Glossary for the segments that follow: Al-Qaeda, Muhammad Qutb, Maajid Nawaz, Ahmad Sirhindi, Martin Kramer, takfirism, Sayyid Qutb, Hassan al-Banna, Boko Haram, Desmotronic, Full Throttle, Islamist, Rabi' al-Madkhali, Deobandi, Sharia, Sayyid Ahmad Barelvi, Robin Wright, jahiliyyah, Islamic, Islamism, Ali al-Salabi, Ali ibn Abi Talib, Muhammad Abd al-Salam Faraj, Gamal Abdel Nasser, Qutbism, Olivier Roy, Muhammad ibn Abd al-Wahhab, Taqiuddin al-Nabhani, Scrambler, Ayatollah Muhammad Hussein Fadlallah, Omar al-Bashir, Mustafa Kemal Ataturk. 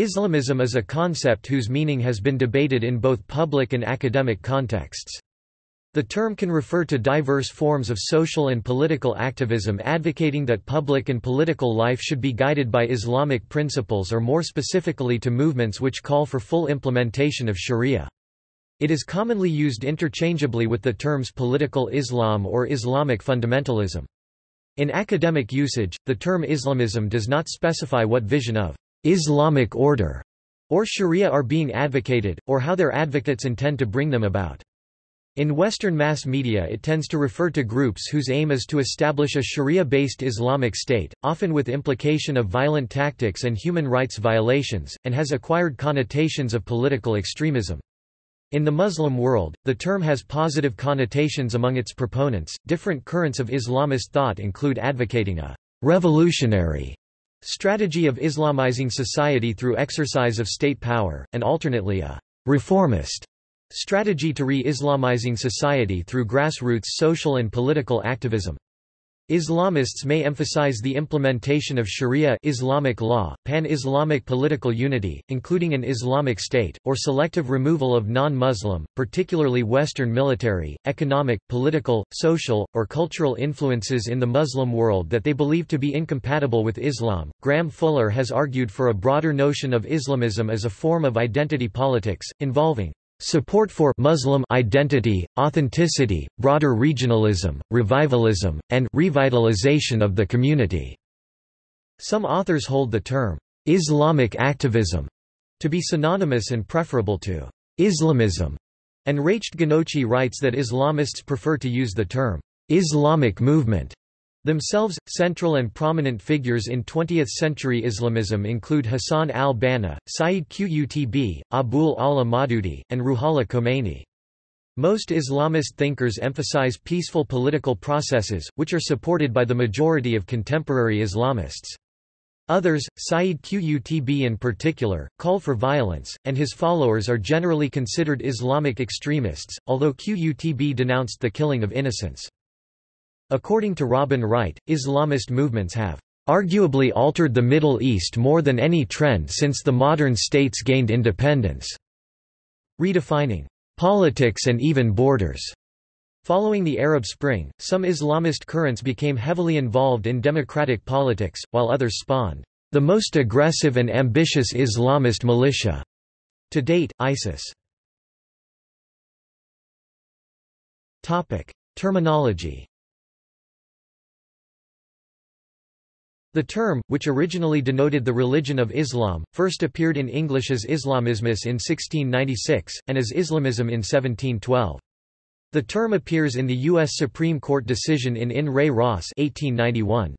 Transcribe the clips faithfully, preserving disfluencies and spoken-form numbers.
Islamism is a concept whose meaning has been debated in both public and academic contexts. The term can refer to diverse forms of social and political activism advocating that public and political life should be guided by Islamic principles, or more specifically to movements which call for full implementation of Sharia. It is commonly used interchangeably with the terms political Islam or Islamic fundamentalism. In academic usage, the term Islamism does not specify what vision of Islamic order or Sharia are being advocated, or how their advocates intend to bring them about. In Western mass media it tends to refer to groups whose aim is to establish a Sharia-based Islamic state, often with implication of violent tactics and human rights violations, and has acquired connotations of political extremism. In the Muslim world, the term has positive connotations among its proponents. Different currents of Islamist thought include advocating a revolutionary strategy of Islamizing society through exercise of state power, and alternately a reformist strategy to re-Islamizing society through grassroots social and political activism. Islamists may emphasize the implementation of Sharia Islamic law, pan-Islamic political unity, including an Islamic state, or selective removal of non-Muslim, particularly Western military, economic, political, social, or cultural influences in the Muslim world that they believe to be incompatible with Islam. Graham Fuller has argued for a broader notion of Islamism as a form of identity politics, involving support for Muslim identity, authenticity, broader regionalism, revivalism, and revitalization of the community. Some authors hold the term Islamic activism to be synonymous and preferable to Islamism, and Rached Ghannouchi writes that Islamists prefer to use the term Islamic movement. Themselves, central and prominent figures in twentieth century Islamism include Hassan al-Banna, Sayyid Qutb, Abul A'la Maududi, and Ruhollah Khomeini. Most Islamist thinkers emphasize peaceful political processes, which are supported by the majority of contemporary Islamists. Others, Sayyid Qutb in particular, call for violence, and his followers are generally considered Islamic extremists, although Qutb denounced the killing of innocents. According to Robin Wright, Islamist movements have arguably altered the Middle East more than any trend since the modern states gained independence, redefining politics and even borders. Following the Arab Spring, some Islamist currents became heavily involved in democratic politics, while others spawned the most aggressive and ambitious Islamist militia to date, ISIS. Topic: Terminology. The term, which originally denoted the religion of Islam, first appeared in English as Islamismus in sixteen ninety-six, and as Islamism in seventeen twelve. The term appears in the U S Supreme Court decision in In Re Ross eighteen ninety-one.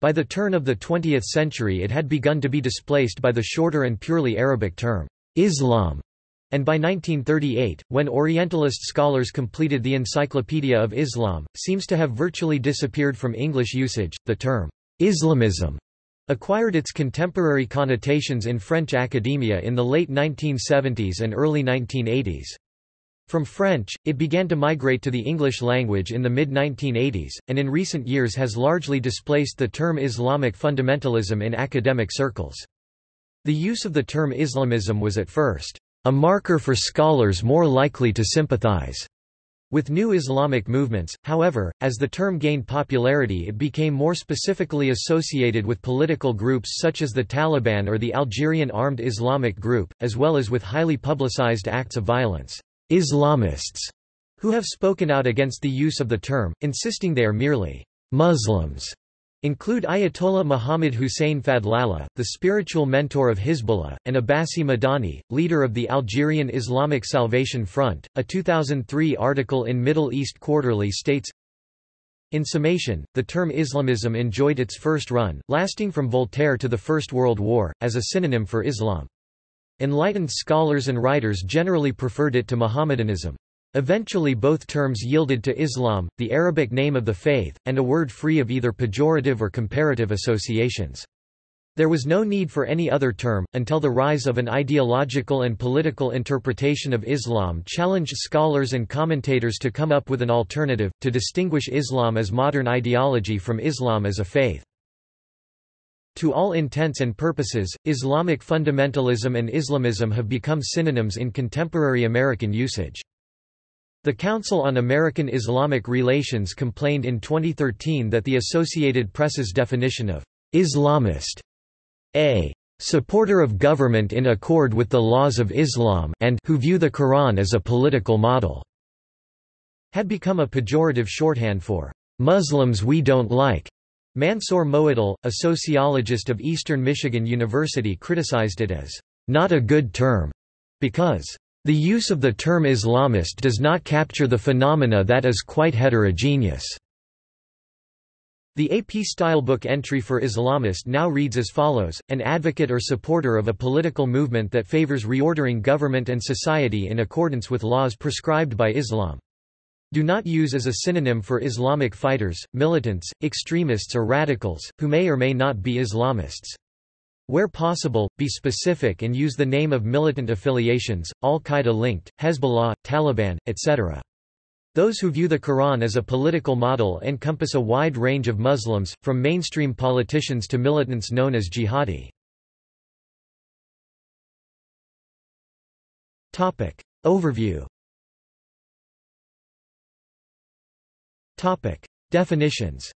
By the turn of the twentieth century it had begun to be displaced by the shorter and purely Arabic term, Islam, and by nineteen thirty-eight, when Orientalist scholars completed the Encyclopedia of Islam, seems to have virtually disappeared from English usage. The term Islamism acquired its contemporary connotations in French academia in the late nineteen seventies and early nineteen eighties. From French, it began to migrate to the English language in the mid nineteen eighties, and in recent years has largely displaced the term Islamic fundamentalism in academic circles. The use of the term Islamism was at first a marker for scholars more likely to sympathize with new Islamic movements. However, as the term gained popularity it became more specifically associated with political groups such as the Taliban or the Algerian Armed Islamic Group, as well as with highly publicized acts of violence. Islamists who have spoken out against the use of the term, insisting they are merely Muslims, include Ayatollah Muhammad Hussein Fadlallah, the spiritual mentor of Hizbullah, and Abbasi Madani, leader of the Algerian Islamic Salvation Front. A two thousand three article in Middle East Quarterly states, in summation, the term Islamism enjoyed its first run, lasting from Voltaire to the First World War, as a synonym for Islam. Enlightened scholars and writers generally preferred it to Mohammedanism. Eventually both terms yielded to Islam, the Arabic name of the faith, and a word free of either pejorative or comparative associations. There was no need for any other term, until the rise of an ideological and political interpretation of Islam challenged scholars and commentators to come up with an alternative, to distinguish Islam as modern ideology from Islam as a faith. To all intents and purposes, Islamic fundamentalism and Islamism have become synonyms in contemporary American usage. The Council on American-Islamic Relations complained in twenty thirteen that the Associated Press's definition of «Islamist», a «supporter of government in accord with the laws of Islam» and «who view the Quran as a political model» had become a pejorative shorthand for «Muslims we don't like». Mansour Moaddel, a sociologist of Eastern Michigan University, criticized it as not a good term because the use of the term Islamist does not capture the phenomena that is quite heterogeneous. The A P Stylebook entry for Islamist now reads as follows: an advocate or supporter of a political movement that favors reordering government and society in accordance with laws prescribed by Islam. Do not use as a synonym for Islamic fighters, militants, extremists or radicals, who may or may not be Islamists. Where possible, be specific and use the name of militant affiliations, Al-Qaeda-linked, Hezbollah, Taliban, et cetera. Those who view the Quran as a political model encompass a wide range of Muslims, from mainstream politicians to militants known as jihadi. Topic. Overview. Topic. Definitions.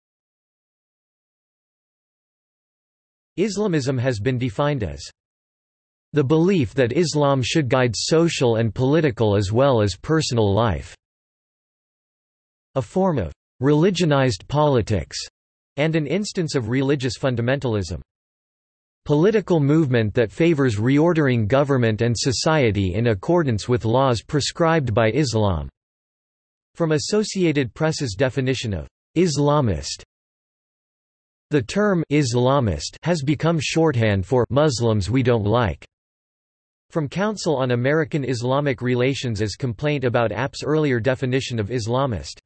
Islamism has been defined as the belief that Islam should guide social and political as well as personal life, a form of religionized politics, and an instance of religious fundamentalism. Political movement that favors reordering government and society in accordance with laws prescribed by Islam. From Associated Press's definition of Islamist. The term Islamist has become shorthand for Muslims we don't like. From Council on American-Islamic Relations as complaint about A P A's earlier definition of Islamist.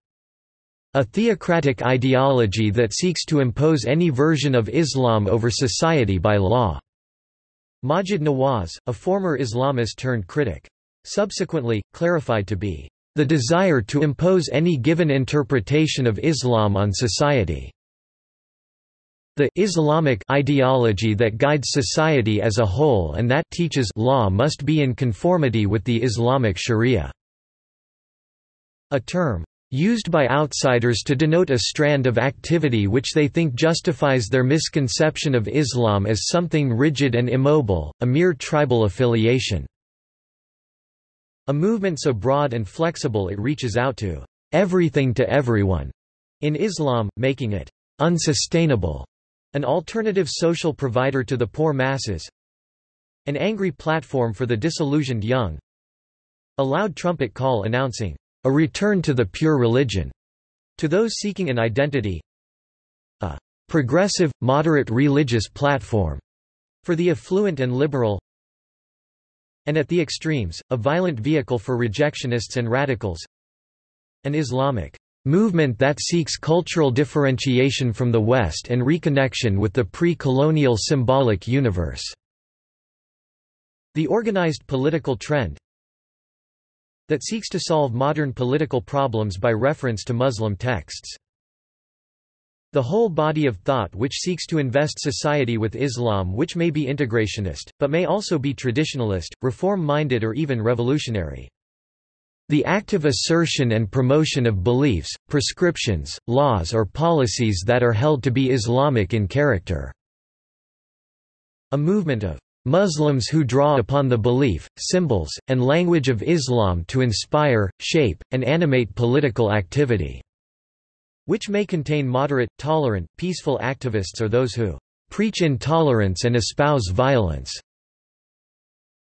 A theocratic ideology that seeks to impose any version of Islam over society by law. Maajid Nawaz, a former Islamist turned critic, subsequently clarified to be the desire to impose any given interpretation of Islam on society. The Islamic ideology that guides society as a whole and that teaches law must be in conformity with the Islamic Sharia. A term used by outsiders to denote a strand of activity which they think justifies their misconception of Islam as something rigid and immobile, a mere tribal affiliation. A movement so broad and flexible it reaches out to everything to everyone in Islam, making it unsustainable, an alternative social provider to the poor masses, an angry platform for the disillusioned young, a loud trumpet call announcing a return to the pure religion to those seeking an identity, a progressive, moderate religious platform for the affluent and liberal, and at the extremes, a violent vehicle for rejectionists and radicals. An Islamic movement that seeks cultural differentiation from the West and reconnection with the pre-colonial symbolic universe. The organized political trend that seeks to solve modern political problems by reference to Muslim texts. The whole body of thought which seeks to invest society with Islam, which may be integrationist, but may also be traditionalist, reform-minded or even revolutionary. The active assertion and promotion of beliefs, prescriptions, laws or policies that are held to be Islamic in character. A movement of Muslims who draw upon the belief, symbols, and language of Islam to inspire, shape, and animate political activity, which may contain moderate, tolerant, peaceful activists or those who preach intolerance and espouse violence.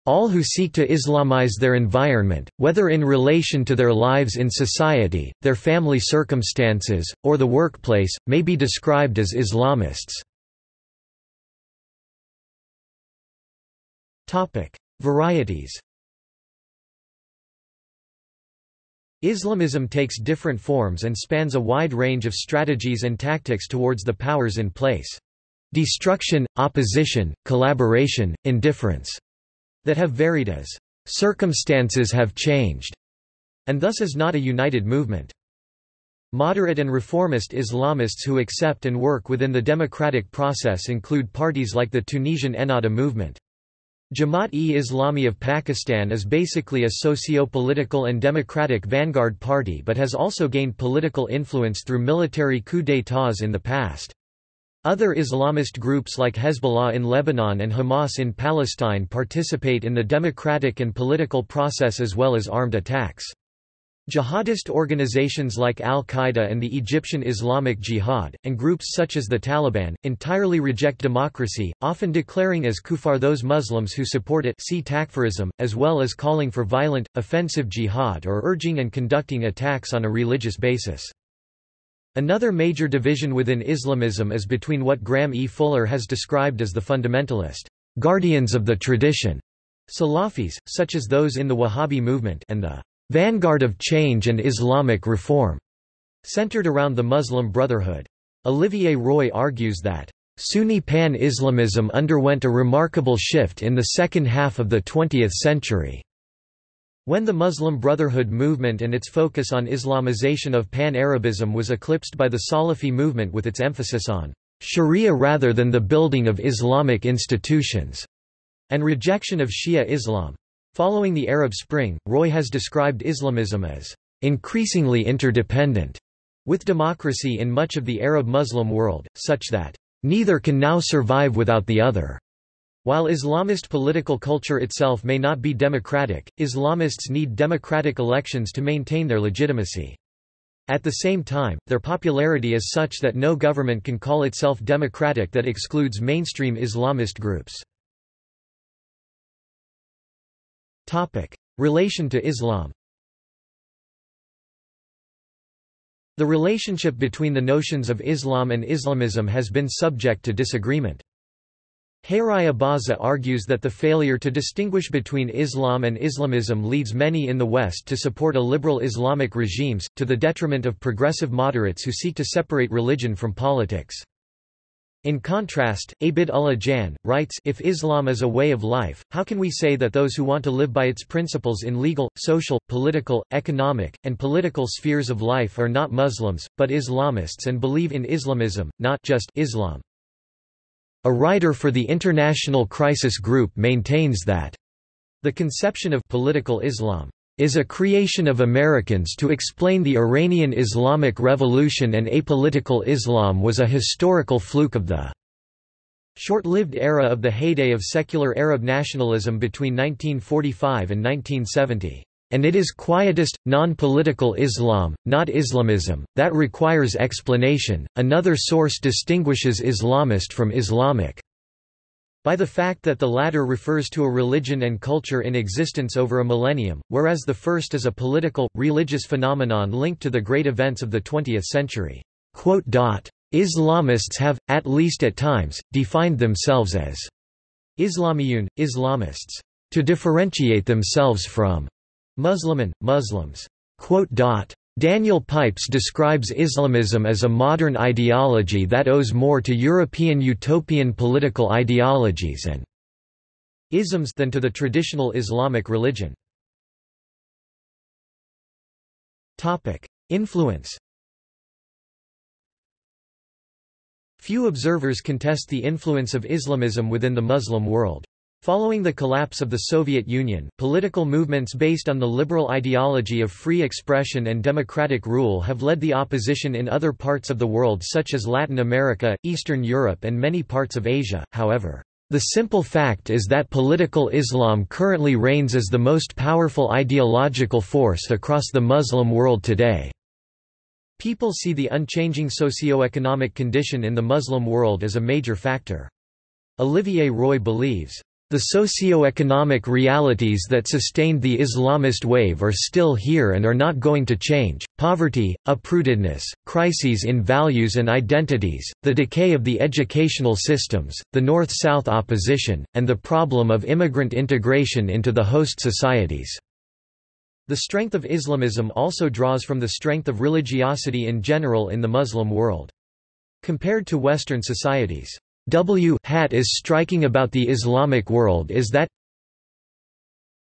All who seek to Islamize their environment, whether in relation to their lives in society, their family circumstances, or the workplace, may be described as Islamists. Topic: Varieties. Islamism takes different forms and spans a wide range of strategies and tactics towards the powers in place. Destruction, opposition, collaboration, indifference, that have varied as circumstances have changed, and thus is not a united movement. Moderate and reformist Islamists who accept and work within the democratic process include parties like the Tunisian Ennahda movement. Jamaat-e-Islami of Pakistan is basically a socio-political and democratic vanguard party but has also gained political influence through military coup d'états in the past. Other Islamist groups like Hezbollah in Lebanon and Hamas in Palestine participate in the democratic and political process as well as armed attacks. Jihadist organizations like Al-Qaeda and the Egyptian Islamic Jihad, and groups such as the Taliban, entirely reject democracy, often declaring as kuffar those Muslims who support it, see takfirism, as well as calling for violent, offensive jihad or urging and conducting attacks on a religious basis. Another major division within Islamism is between what Graham E. Fuller has described as the fundamentalist, guardians of the tradition, Salafis, such as those in the Wahhabi movement, and the vanguard of change and Islamic reform, centered around the Muslim Brotherhood. Olivier Roy argues that, Sunni pan-Islamism underwent a remarkable shift in the second half of the twentieth century, when the Muslim Brotherhood movement and its focus on Islamization of pan-Arabism was eclipsed by the Salafi movement with its emphasis on Sharia rather than the building of Islamic institutions, and rejection of Shia Islam. Following the Arab Spring, Roy has described Islamism as increasingly interdependent with democracy in much of the Arab Muslim world, such that neither can now survive without the other. While Islamist political culture itself may not be democratic, Islamists need democratic elections to maintain their legitimacy. At the same time, their popularity is such that no government can call itself democratic that excludes mainstream Islamist groups. Relation to Islam. The relationship between the notions of Islam and Islamism has been subject to disagreement. Hayri Abaza argues that the failure to distinguish between Islam and Islamism leads many in the West to support illiberal Islamic regimes, to the detriment of progressive moderates who seek to separate religion from politics. In contrast, Abid Ullah Jan writes, if Islam is a way of life, how can we say that those who want to live by its principles in legal, social, political, economic, and political spheres of life are not Muslims, but Islamists and believe in Islamism, not just Islam? A writer for the International Crisis Group maintains that the conception of political Islam is a creation of Americans to explain the Iranian Islamic Revolution, and apolitical Islam was a historical fluke of the short-lived era of the heyday of secular Arab nationalism between nineteen forty-five and nineteen seventy. And it is quietist, non-political Islam, not Islamism, that requires explanation. Another source distinguishes Islamist from Islamic by the fact that the latter refers to a religion and culture in existence over a millennium, whereas the first is a political, religious phenomenon linked to the great events of the twentieth century. Islamists have, at least at times, defined themselves as Islamiyun, Islamists, to differentiate themselves from Muslimin, Muslims. Daniel Pipes describes Islamism as a modern ideology that owes more to European utopian political ideologies and isms than to the traditional Islamic religion. Influence. Few observers contest the influence of Islamism within the Muslim world. Following the collapse of the Soviet Union, political movements based on the liberal ideology of free expression and democratic rule have led the opposition in other parts of the world such as Latin America, Eastern Europe and many parts of Asia. However, the simple fact is that political Islam currently reigns as the most powerful ideological force across the Muslim world today. People see the unchanging socio-economic condition in the Muslim world as a major factor. Olivier Roy believes, the socio-economic realities that sustained the Islamist wave are still here and are not going to change: poverty, uprootedness, crises in values and identities, the decay of the educational systems, the North-South opposition, and the problem of immigrant integration into the host societies. The strength of Islamism also draws from the strength of religiosity in general in the Muslim world. Compared to Western societies, what is striking about the Islamic world is that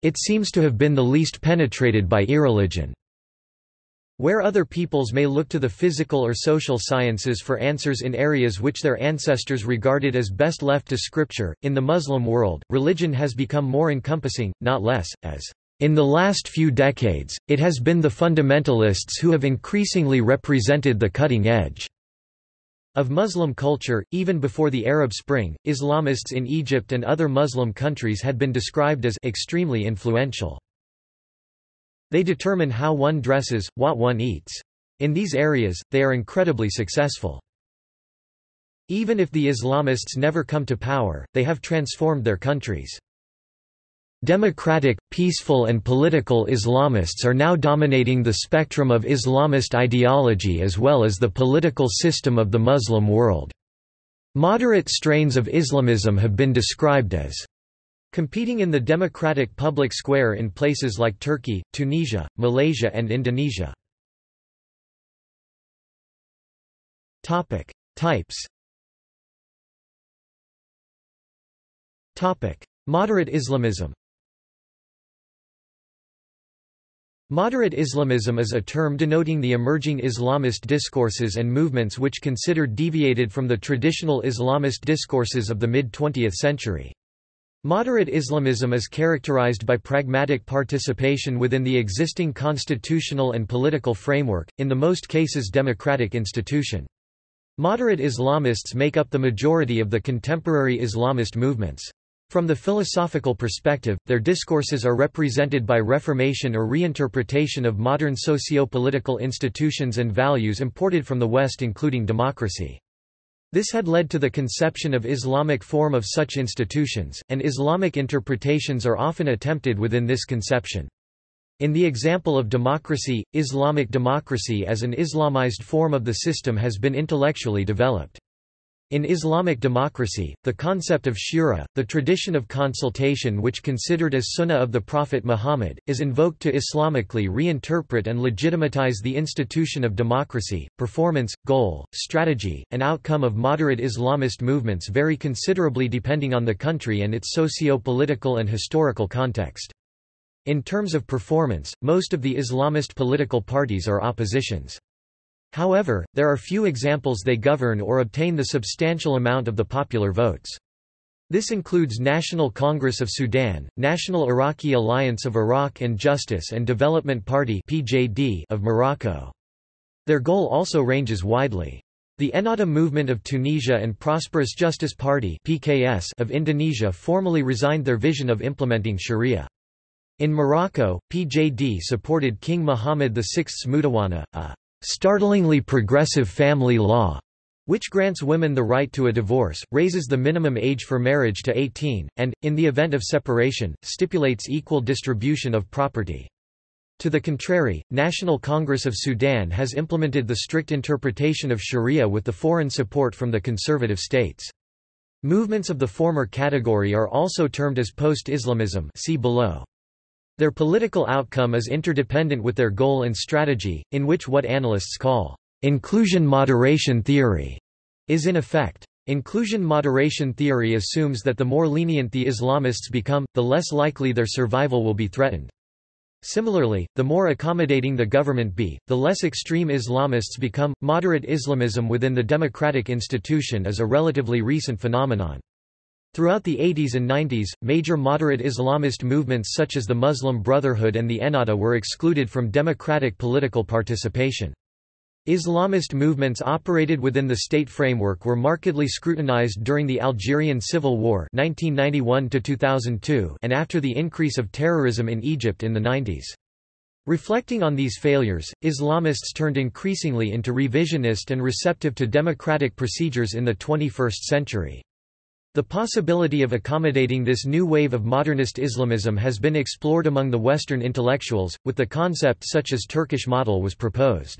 it seems to have been the least penetrated by irreligion. Where other peoples may look to the physical or social sciences for answers in areas which their ancestors regarded as best left to scripture, in the Muslim world, religion has become more encompassing, not less, as, in the last few decades, it has been the fundamentalists who have increasingly represented the cutting edge of Muslim culture. Even before the Arab Spring, Islamists in Egypt and other Muslim countries had been described as extremely influential. They determine how one dresses, what one eats. In these areas, they are incredibly successful. Even if the Islamists never come to power, they have transformed their countries. Democratic, peaceful and political Islamists are now dominating the spectrum of Islamist ideology as well as the political system of the Muslim world. Moderate strains of Islamism have been described as competing in the democratic public square in places like Turkey, Tunisia, Malaysia and Indonesia. Topic: Types. Topic: Moderate Islamism. Moderate Islamism is a term denoting the emerging Islamist discourses and movements which consider deviated from the traditional Islamist discourses of the mid-twentieth century. Moderate Islamism is characterized by pragmatic participation within the existing constitutional and political framework, in the most cases democratic institution. Moderate Islamists make up the majority of the contemporary Islamist movements. From the philosophical perspective, their discourses are represented by reformation or reinterpretation of modern socio-political institutions and values imported from the West, including democracy. This had led to the conception of Islamic form of such institutions, and Islamic interpretations are often attempted within this conception. In the example of democracy, Islamic democracy as an Islamized form of the system has been intellectually developed. In Islamic democracy, the concept of shura, the tradition of consultation which considered as sunnah of the Prophet Muhammad, is invoked to Islamically reinterpret and legitimatize the institution of democracy. Performance, goal, strategy, and outcome of moderate Islamist movements vary considerably depending on the country and its socio-political and historical context. In terms of performance, most of the Islamist political parties are oppositions. However, there are few examples they govern or obtain the substantial amount of the popular votes. This includes National Congress of Sudan, National Iraqi Alliance of Iraq and Justice and Development Party (P J D) of Morocco. Their goal also ranges widely. The Ennahda Movement of Tunisia and Prosperous Justice Party (P K S) of Indonesia formally resigned their vision of implementing Sharia. In Morocco, P J D supported King Mohammed the sixth's Mudawwana, a startlingly progressive family law, which grants women the right to a divorce, raises the minimum age for marriage to eighteen, and, in the event of separation, stipulates equal distribution of property. To the contrary, National Congress of Sudan has implemented the strict interpretation of Sharia with the foreign support from the conservative states. Movements of the former category are also termed as post-Islamism, see below. Their political outcome is interdependent with their goal and strategy, in which what analysts call inclusion-moderation theory is in effect. Inclusion-moderation theory assumes that the more lenient the Islamists become, the less likely their survival will be threatened. Similarly, the more accommodating the government be, the less extreme Islamists become. Moderate Islamism within the democratic institution is a relatively recent phenomenon. Throughout the eighties and nineties, major moderate Islamist movements such as the Muslim Brotherhood and the Ennahda were excluded from democratic political participation. Islamist movements operated within the state framework were markedly scrutinized during the Algerian Civil War nineteen ninety-one to two thousand two and after the increase of terrorism in Egypt in the nineties. Reflecting on these failures, Islamists turned increasingly into revisionist and receptive to democratic procedures in the twenty-first century. The possibility of accommodating this new wave of modernist Islamism has been explored among the Western intellectuals, with the concept such as Turkish model was proposed.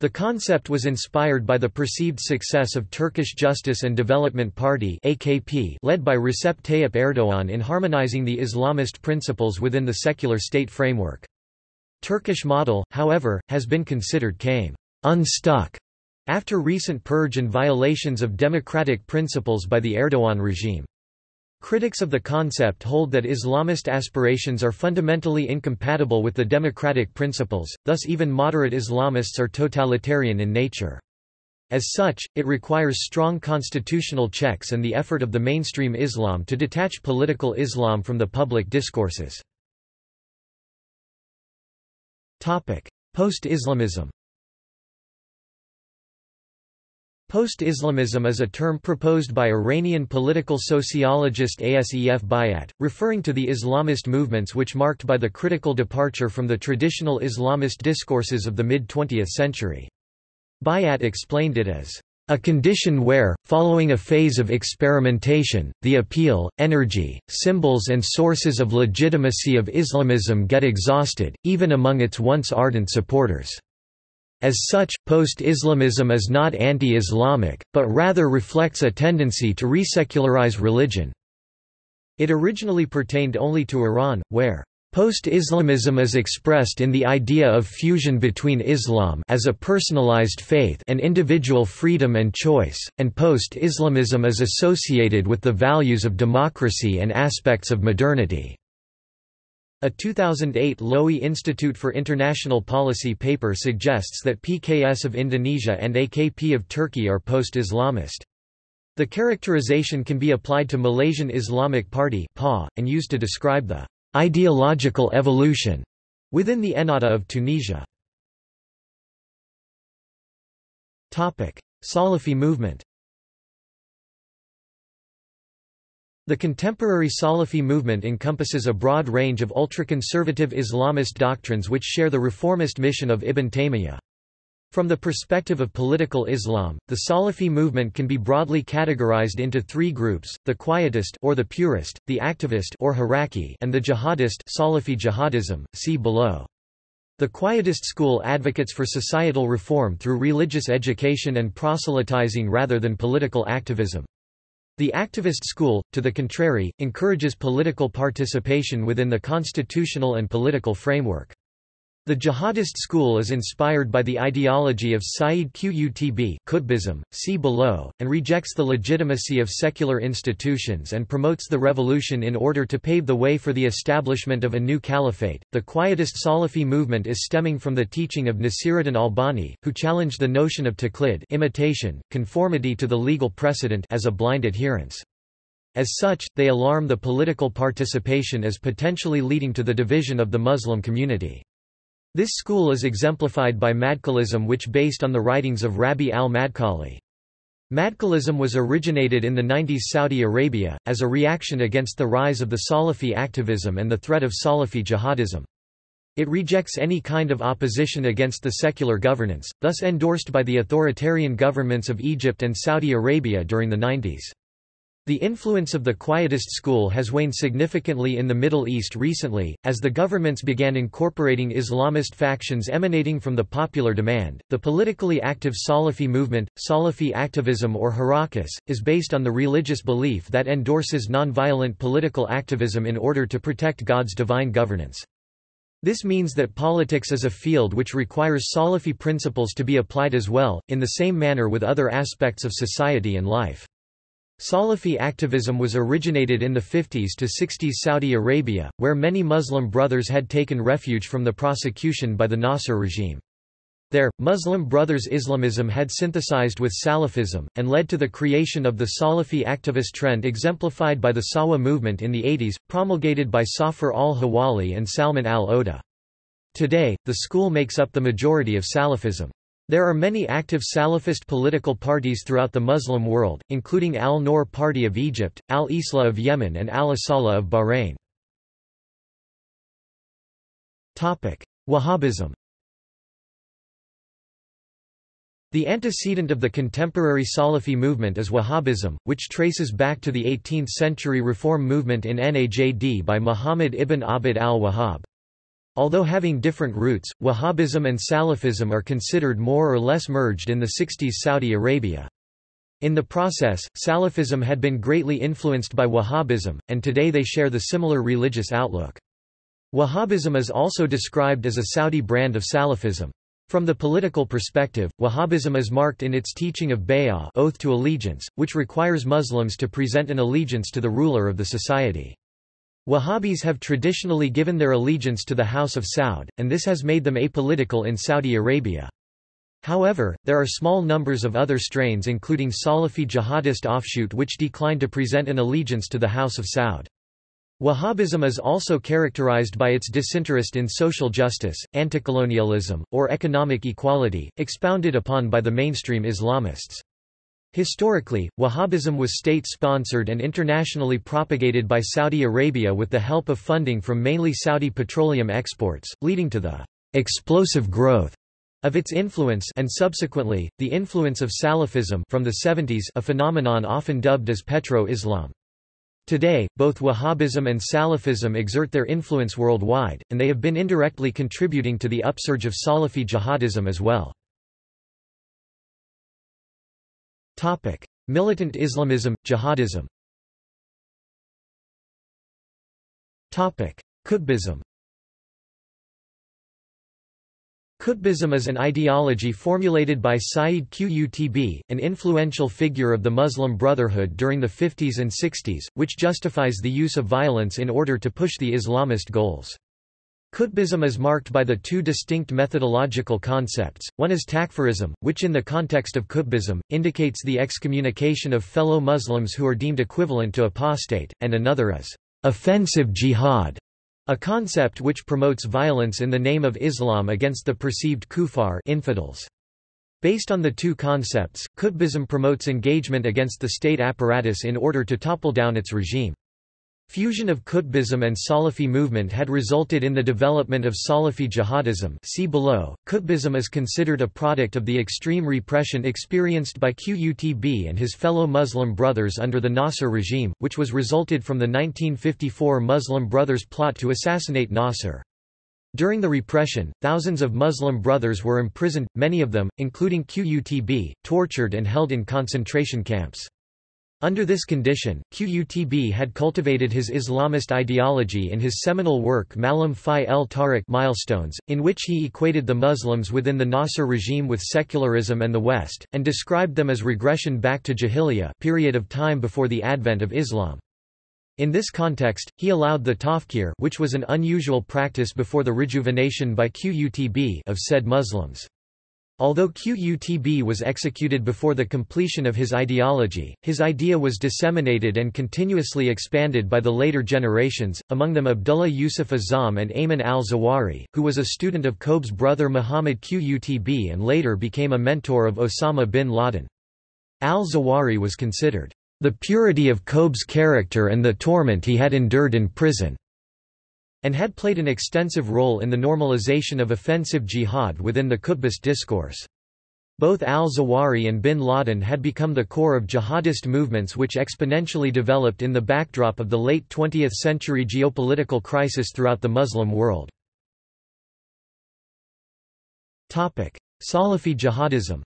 The concept was inspired by the perceived success of Turkish Justice and Development Party (A K P) led by Recep Tayyip Erdogan in harmonizing the Islamist principles within the secular state framework. Turkish model, however, has been considered came unstuck after recent purge and violations of democratic principles by the Erdogan regime. Critics of the concept hold that Islamist aspirations are fundamentally incompatible with the democratic principles, thus even moderate Islamists are totalitarian in nature. As such, it requires strong constitutional checks and the effort of the mainstream Islam to detach political Islam from the public discourses. Post-Islamism. Post-Islamism is a term proposed by Iranian political sociologist Asef Bayat, referring to the Islamist movements which marked by the critical departure from the traditional Islamist discourses of the mid-twentieth century. Bayat explained it as, "...a condition where, following a phase of experimentation, the appeal, energy, symbols and sources of legitimacy of Islamism get exhausted, even among its once ardent supporters." As such, post-Islamism is not anti-Islamic, but rather reflects a tendency to resecularize religion. It originally pertained only to Iran, where post-Islamism is expressed in the idea of fusion between Islam as a personalized faith and individual freedom and choice, and post-Islamism is associated with the values of democracy and aspects of modernity. A two thousand eight Lowy Institute for International Policy paper suggests that P K S of Indonesia and A K P of Turkey are post-Islamist. The characterization can be applied to Malaysian Islamic Party (P A, and used to describe the ideological evolution within the Ennahda of Tunisia. Salafi movement. The contemporary Salafi movement encompasses a broad range of ultra-conservative Islamist doctrines which share the reformist mission of Ibn Taymiyyah. From the perspective of political Islam, the Salafi movement can be broadly categorized into three groups: the quietist or the purist, the activist or Haraki, and the jihadist Salafi jihadism. See below. The quietist school advocates for societal reform through religious education and proselytizing rather than political activism. The activist school, to the contrary, encourages political participation within the constitutional and political framework. The jihadist school is inspired by the ideology of Sayyid Qutb (Qutbism), see below, and rejects the legitimacy of secular institutions and promotes the revolution in order to pave the way for the establishment of a new caliphate. The quietist Salafi movement is stemming from the teaching of Nasiruddin Albani, who challenged the notion of taqlid (imitation, conformity to the legal precedent) as a blind adherence. As such, they alarm the political participation as potentially leading to the division of the Muslim community. This school is exemplified by Madkalism, which based on the writings of Rabi al-Madkhali. Madkalism was originated in the nineties Saudi Arabia, as a reaction against the rise of the Salafi activism and the threat of Salafi jihadism. It rejects any kind of opposition against the secular governance, thus endorsed by the authoritarian governments of Egypt and Saudi Arabia during the nineties. The influence of the quietist school has waned significantly in the Middle East recently, as the governments began incorporating Islamist factions emanating from the popular demand. The politically active Salafi movement, Salafi activism or Harakas, is based on the religious belief that endorses nonviolent political activism in order to protect God's divine governance. This means that politics is a field which requires Salafi principles to be applied as well, in the same manner with other aspects of society and life. Salafi activism was originated in the fifties to sixties Saudi Arabia, where many Muslim brothers had taken refuge from the prosecution by the Nasser regime. There, Muslim Brothers Islamism had synthesized with Salafism, and led to the creation of the Salafi activist trend exemplified by the Sawa movement in the eighties, promulgated by Safar al-Hawali and Salman al-Oda. Today, the school makes up the majority of Salafism. There are many active Salafist political parties throughout the Muslim world, including Al-Nour Party of Egypt, Al-Islah of Yemen and Al-Isalah of Bahrain. Wahhabism. The antecedent of the contemporary Salafi movement is Wahhabism, which traces back to the eighteenth century reform movement in Najd by Muhammad ibn Abd al-Wahhab. Although having different roots, Wahhabism and Salafism are considered more or less merged in the sixties Saudi Arabia. In the process, Salafism had been greatly influenced by Wahhabism, and today they share the similar religious outlook. Wahhabism is also described as a Saudi brand of Salafism. From the political perspective, Wahhabism is marked in its teaching of bay'ah, oath to allegiance, which requires Muslims to present an allegiance to the ruler of the society. Wahhabis have traditionally given their allegiance to the House of Saud, and this has made them apolitical in Saudi Arabia. However, there are small numbers of other strains including Salafi jihadist offshoot which decline to present an allegiance to the House of Saud. Wahhabism is also characterized by its disinterest in social justice, anticolonialism, or economic equality, expounded upon by the mainstream Islamists. Historically, Wahhabism was state-sponsored and internationally propagated by Saudi Arabia with the help of funding from mainly Saudi petroleum exports, leading to the explosive growth of its influence and subsequently, the influence of Salafism from the seventies, a phenomenon often dubbed as petro-Islam. Today, both Wahhabism and Salafism exert their influence worldwide, and they have been indirectly contributing to the upsurge of Salafi jihadism as well. Topic: Militant Islamism, Jihadism. Topic: Qutbism. Qutbism is an ideology formulated by Sayyid Qutb, an influential figure of the Muslim Brotherhood during the fifties and sixties, which justifies the use of violence in order to push the Islamist goals. Qutbism is marked by the two distinct methodological concepts. One is takfirism, which in the context of Qutbism, indicates the excommunication of fellow Muslims who are deemed equivalent to apostate, and another is offensive jihad, a concept which promotes violence in the name of Islam against the perceived kuffar infidels. Based on the two concepts, Qutbism promotes engagement against the state apparatus in order to topple down its regime. Fusion of Qutbism and Salafi movement had resulted in the development of Salafi jihadism. See below. Qutbism is considered a product of the extreme repression experienced by Qutb and his fellow Muslim brothers under the Nasser regime, which was resulted from the nineteen fifty-four Muslim Brothers plot to assassinate Nasser. During the repression, thousands of Muslim brothers were imprisoned, many of them, including Qutb, tortured and held in concentration camps. Under this condition, Qutb had cultivated his Islamist ideology in his seminal work Malam Fi el Tariq Milestones, in which he equated the Muslims within the Nasser regime with secularism and the West, and described them as regression back to Jahiliyyah, period of time before the advent of Islam. In this context, he allowed the tafkir, which was an unusual practice before the rejuvenation by Qutb of said Muslims. Although Qutb was executed before the completion of his ideology, his idea was disseminated and continuously expanded by the later generations, among them Abdullah Yusuf Azzam and Ayman al-Zawahiri, who was a student of Qutb's brother Muhammad Qutb and later became a mentor of Osama bin Laden. Al-Zawahiri was considered the purity of Qutb's character and the torment he had endured in prison, and had played an extensive role in the normalization of offensive jihad within the Qutbist discourse. Both al-Zawahiri and bin Laden had become the core of jihadist movements which exponentially developed in the backdrop of the late twentieth century geopolitical crisis throughout the Muslim world. Topic: Salafi jihadism.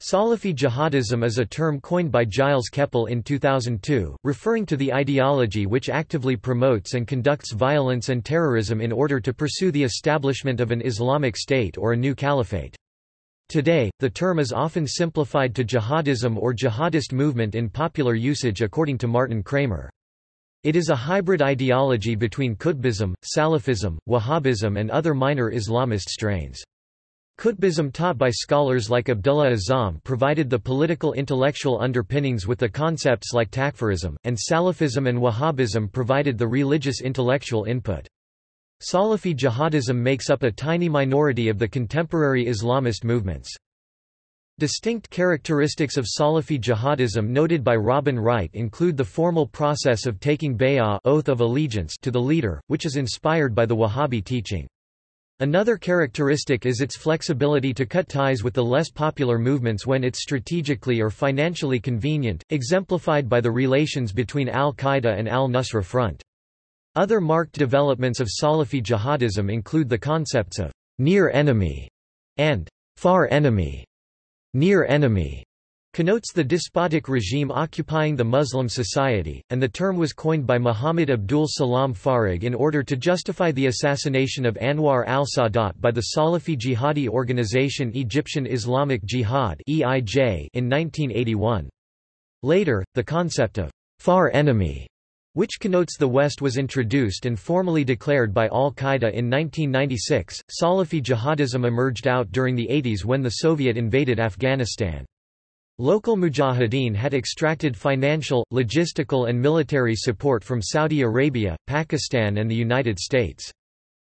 Salafi jihadism is a term coined by Giles Keppel in two thousand two, referring to the ideology which actively promotes and conducts violence and terrorism in order to pursue the establishment of an Islamic state or a new caliphate. Today, the term is often simplified to jihadism or jihadist movement in popular usage according to Martin Kramer. It is a hybrid ideology between Qutbism, Salafism, Wahhabism and other minor Islamist strains. Qutbism taught by scholars like Abdullah Azzam provided the political intellectual underpinnings with the concepts like takfirism, and Salafism and Wahhabism provided the religious intellectual input. Salafi jihadism makes up a tiny minority of the contemporary Islamist movements. Distinct characteristics of Salafi jihadism noted by Robin Wright include the formal process of taking bay'ah, oath of allegiance, to the leader, which is inspired by the Wahhabi teaching. Another characteristic is its flexibility to cut ties with the less popular movements when it's strategically or financially convenient, exemplified by the relations between al-Qaeda and al-Nusra Front. Other marked developments of Salafi jihadism include the concepts of near enemy and far enemy. Near enemy connotes the despotic regime occupying the Muslim society, and the term was coined by Muhammad Abd al-Salam Faraj in order to justify the assassination of Anwar al-Sadat by the Salafi jihadi organization Egyptian Islamic Jihad in nineteen eighty-one. Later, the concept of «far enemy», which connotes the West, was introduced and formally declared by al-Qaeda in nineteen ninety-six. Salafi jihadism emerged out during the eighties when the Soviet invaded Afghanistan. Local mujahideen had extracted financial, logistical and military support from Saudi Arabia, Pakistan and the United States.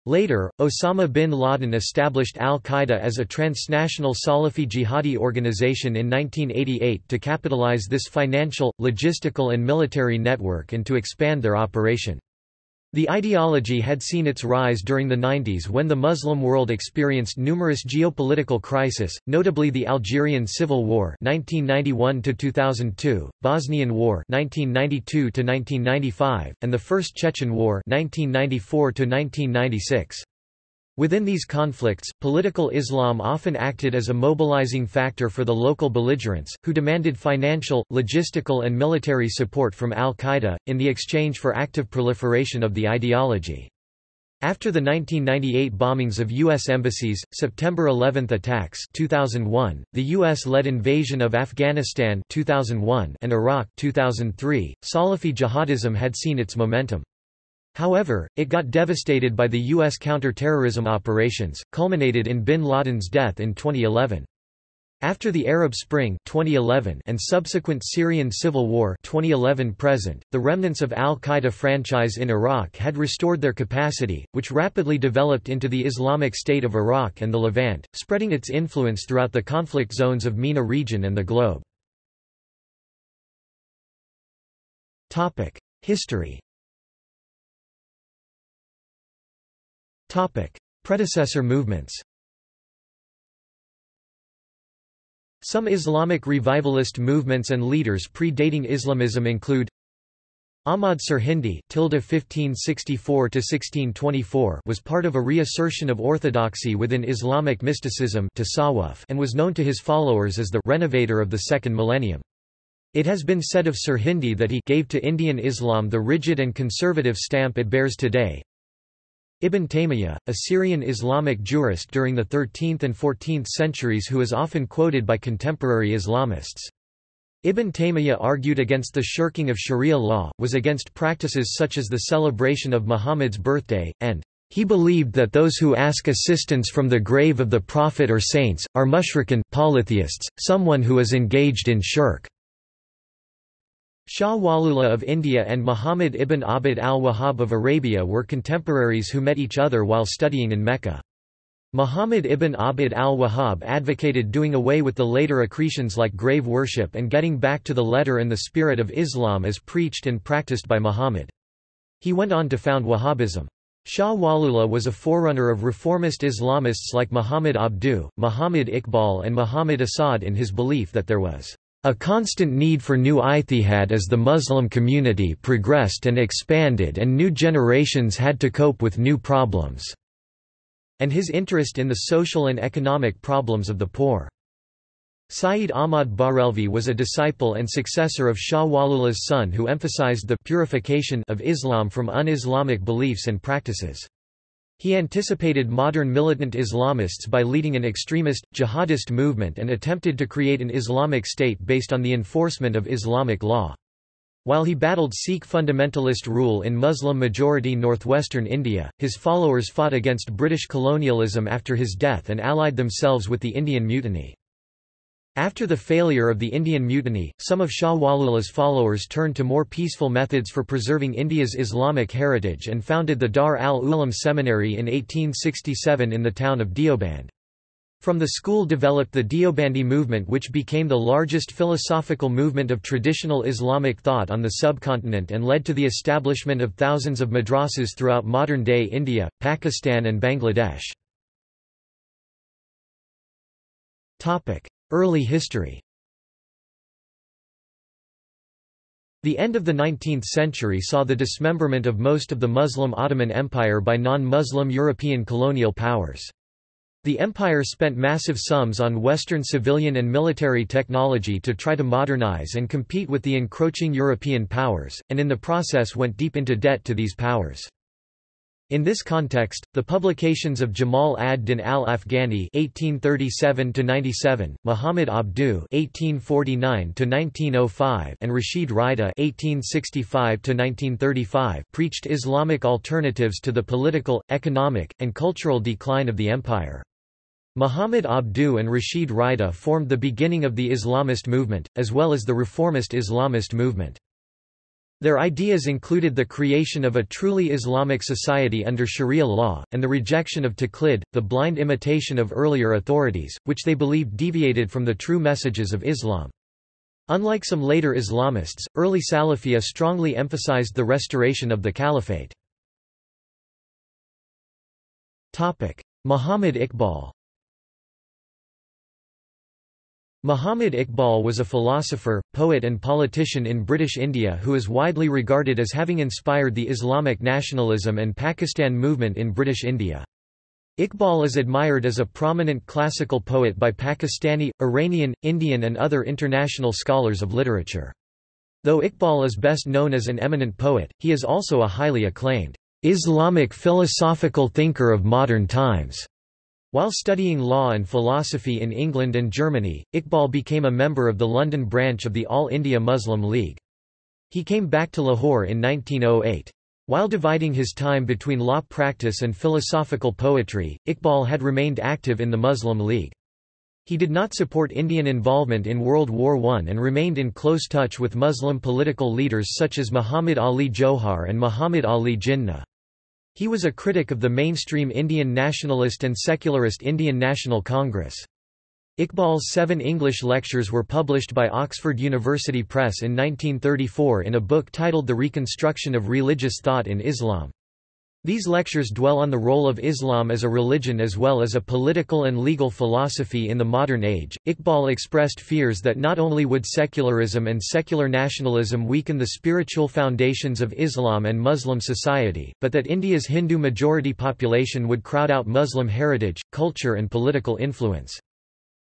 Later, Osama bin Laden established al-Qaeda as a transnational Salafi jihadi organization in nineteen eighty-eight to capitalize this financial, logistical and military network and to expand their operation. The ideology had seen its rise during the nineties when the Muslim world experienced numerous geopolitical crises, notably the Algerian Civil War nineteen ninety-one to two thousand two, Bosnian War nineteen ninety-two to nineteen ninety-five, and the First Chechen War nineteen ninety-four to nineteen ninety-six. Within these conflicts, political Islam often acted as a mobilizing factor for the local belligerents, who demanded financial, logistical, and military support from al-Qaeda, in the exchange for active proliferation of the ideology. After the nineteen ninety-eight bombings of U S embassies, September eleventh attacks two thousand one, the U S-led invasion of Afghanistan two thousand one, and Iraq two thousand three, Salafi jihadism had seen its momentum. However, it got devastated by the U S counter-terrorism operations, culminated in bin Laden's death in twenty eleven. After the Arab Spring twenty eleven and subsequent Syrian civil war twenty eleven to present, the remnants of al-Qaeda franchise in Iraq had restored their capacity, which rapidly developed into the Islamic State of Iraq and the Levant, spreading its influence throughout the conflict zones of MENA region and the globe. History. Topic: Predecessor movements. Some Islamic revivalist movements and leaders predating Islamism include Ahmad Sirhindi (fifteen sixty-four to sixteen twenty-four) was part of a reassertion of orthodoxy within Islamic mysticism (tasawwuf) and was known to his followers as the renovator of the second millennium. It has been said of Sirhindi that he gave to Indian Islam the rigid and conservative stamp it bears today. Ibn Taymiyyah, a Syrian Islamic jurist during the thirteenth and fourteenth centuries who is often quoted by contemporary Islamists. Ibn Taymiyyah argued against the shirking of Sharia law, was against practices such as the celebration of Muhammad's birthday, and he believed that those who ask assistance from the grave of the Prophet or saints, are mushrikun polytheists, someone who is engaged in shirk. Shah Waliullah of India and Muhammad ibn Abd al-Wahhab of Arabia were contemporaries who met each other while studying in Mecca. Muhammad ibn Abd al-Wahhab advocated doing away with the later accretions like grave worship and getting back to the letter and the spirit of Islam as preached and practiced by Muhammad. He went on to found Wahhabism. Shah Waliullah was a forerunner of reformist Islamists like Muhammad Abduh, Muhammad Iqbal and Muhammad Asad in his belief that there was a constant need for new ijtihad as the Muslim community progressed and expanded and new generations had to cope with new problems, and his interest in the social and economic problems of the poor. Sayyid Ahmad Barelvi was a disciple and successor of Shah Waliullah's son who emphasized the purification of Islam from un-Islamic beliefs and practices. He anticipated modern militant Islamists by leading an extremist, jihadist movement and attempted to create an Islamic state based on the enforcement of Islamic law. While he battled Sikh fundamentalist rule in Muslim-majority northwestern India, his followers fought against British colonialism after his death and allied themselves with the Indian Mutiny. After the failure of the Indian Mutiny, some of Shah Waliullah's followers turned to more peaceful methods for preserving India's Islamic heritage and founded the Dar al-Uloom Seminary in eighteen sixty-seven in the town of Deoband. From the school developed the Deobandi movement, which became the largest philosophical movement of traditional Islamic thought on the subcontinent and led to the establishment of thousands of madrasas throughout modern-day India, Pakistan and Bangladesh. Early history. The end of the nineteenth century saw the dismemberment of most of the Muslim Ottoman Empire by non-Muslim European colonial powers. The empire spent massive sums on Western civilian and military technology to try to modernize and compete with the encroaching European powers, and in the process went deep into debt to these powers. In this context, the publications of Jamal ad-Din al-Afghani (eighteen thirty-seven to ninety-seven), Muhammad Abduh (eighteen forty-nine to nineteen oh five), and Rashid Rida (eighteen sixty-five to nineteen thirty-five) preached Islamic alternatives to the political, economic, and cultural decline of the empire. Muhammad Abduh and Rashid Rida formed the beginning of the Islamist movement, as well as the reformist Islamist movement. Their ideas included the creation of a truly Islamic society under Sharia law, and the rejection of taqlid, the blind imitation of earlier authorities, which they believed deviated from the true messages of Islam. Unlike some later Islamists, early Salafiyya strongly emphasized the restoration of the caliphate. Muhammad Iqbal. Muhammad Iqbal was a philosopher, poet and politician in British India who is widely regarded as having inspired the Islamic nationalism and Pakistan movement in British India. Iqbal is admired as a prominent classical poet by Pakistani, Iranian, Indian and other international scholars of literature. Though Iqbal is best known as an eminent poet, he is also a highly acclaimed Islamic philosophical thinker of modern times. While studying law and philosophy in England and Germany, Iqbal became a member of the London branch of the All India Muslim League. He came back to Lahore in nineteen oh eight. While dividing his time between law practice and philosophical poetry, Iqbal had remained active in the Muslim League. He did not support Indian involvement in World War One and remained in close touch with Muslim political leaders such as Muhammad Ali Johar and Muhammad Ali Jinnah. He was a critic of the mainstream Indian nationalist and secularist Indian National Congress. Iqbal's seven English lectures were published by Oxford University Press in nineteen thirty-four in a book titled The Reconstruction of Religious Thought in Islam. These lectures dwell on the role of Islam as a religion as well as a political and legal philosophy in the modern age. Iqbal expressed fears that not only would secularism and secular nationalism weaken the spiritual foundations of Islam and Muslim society, but that India's Hindu majority population would crowd out Muslim heritage, culture, and political influence.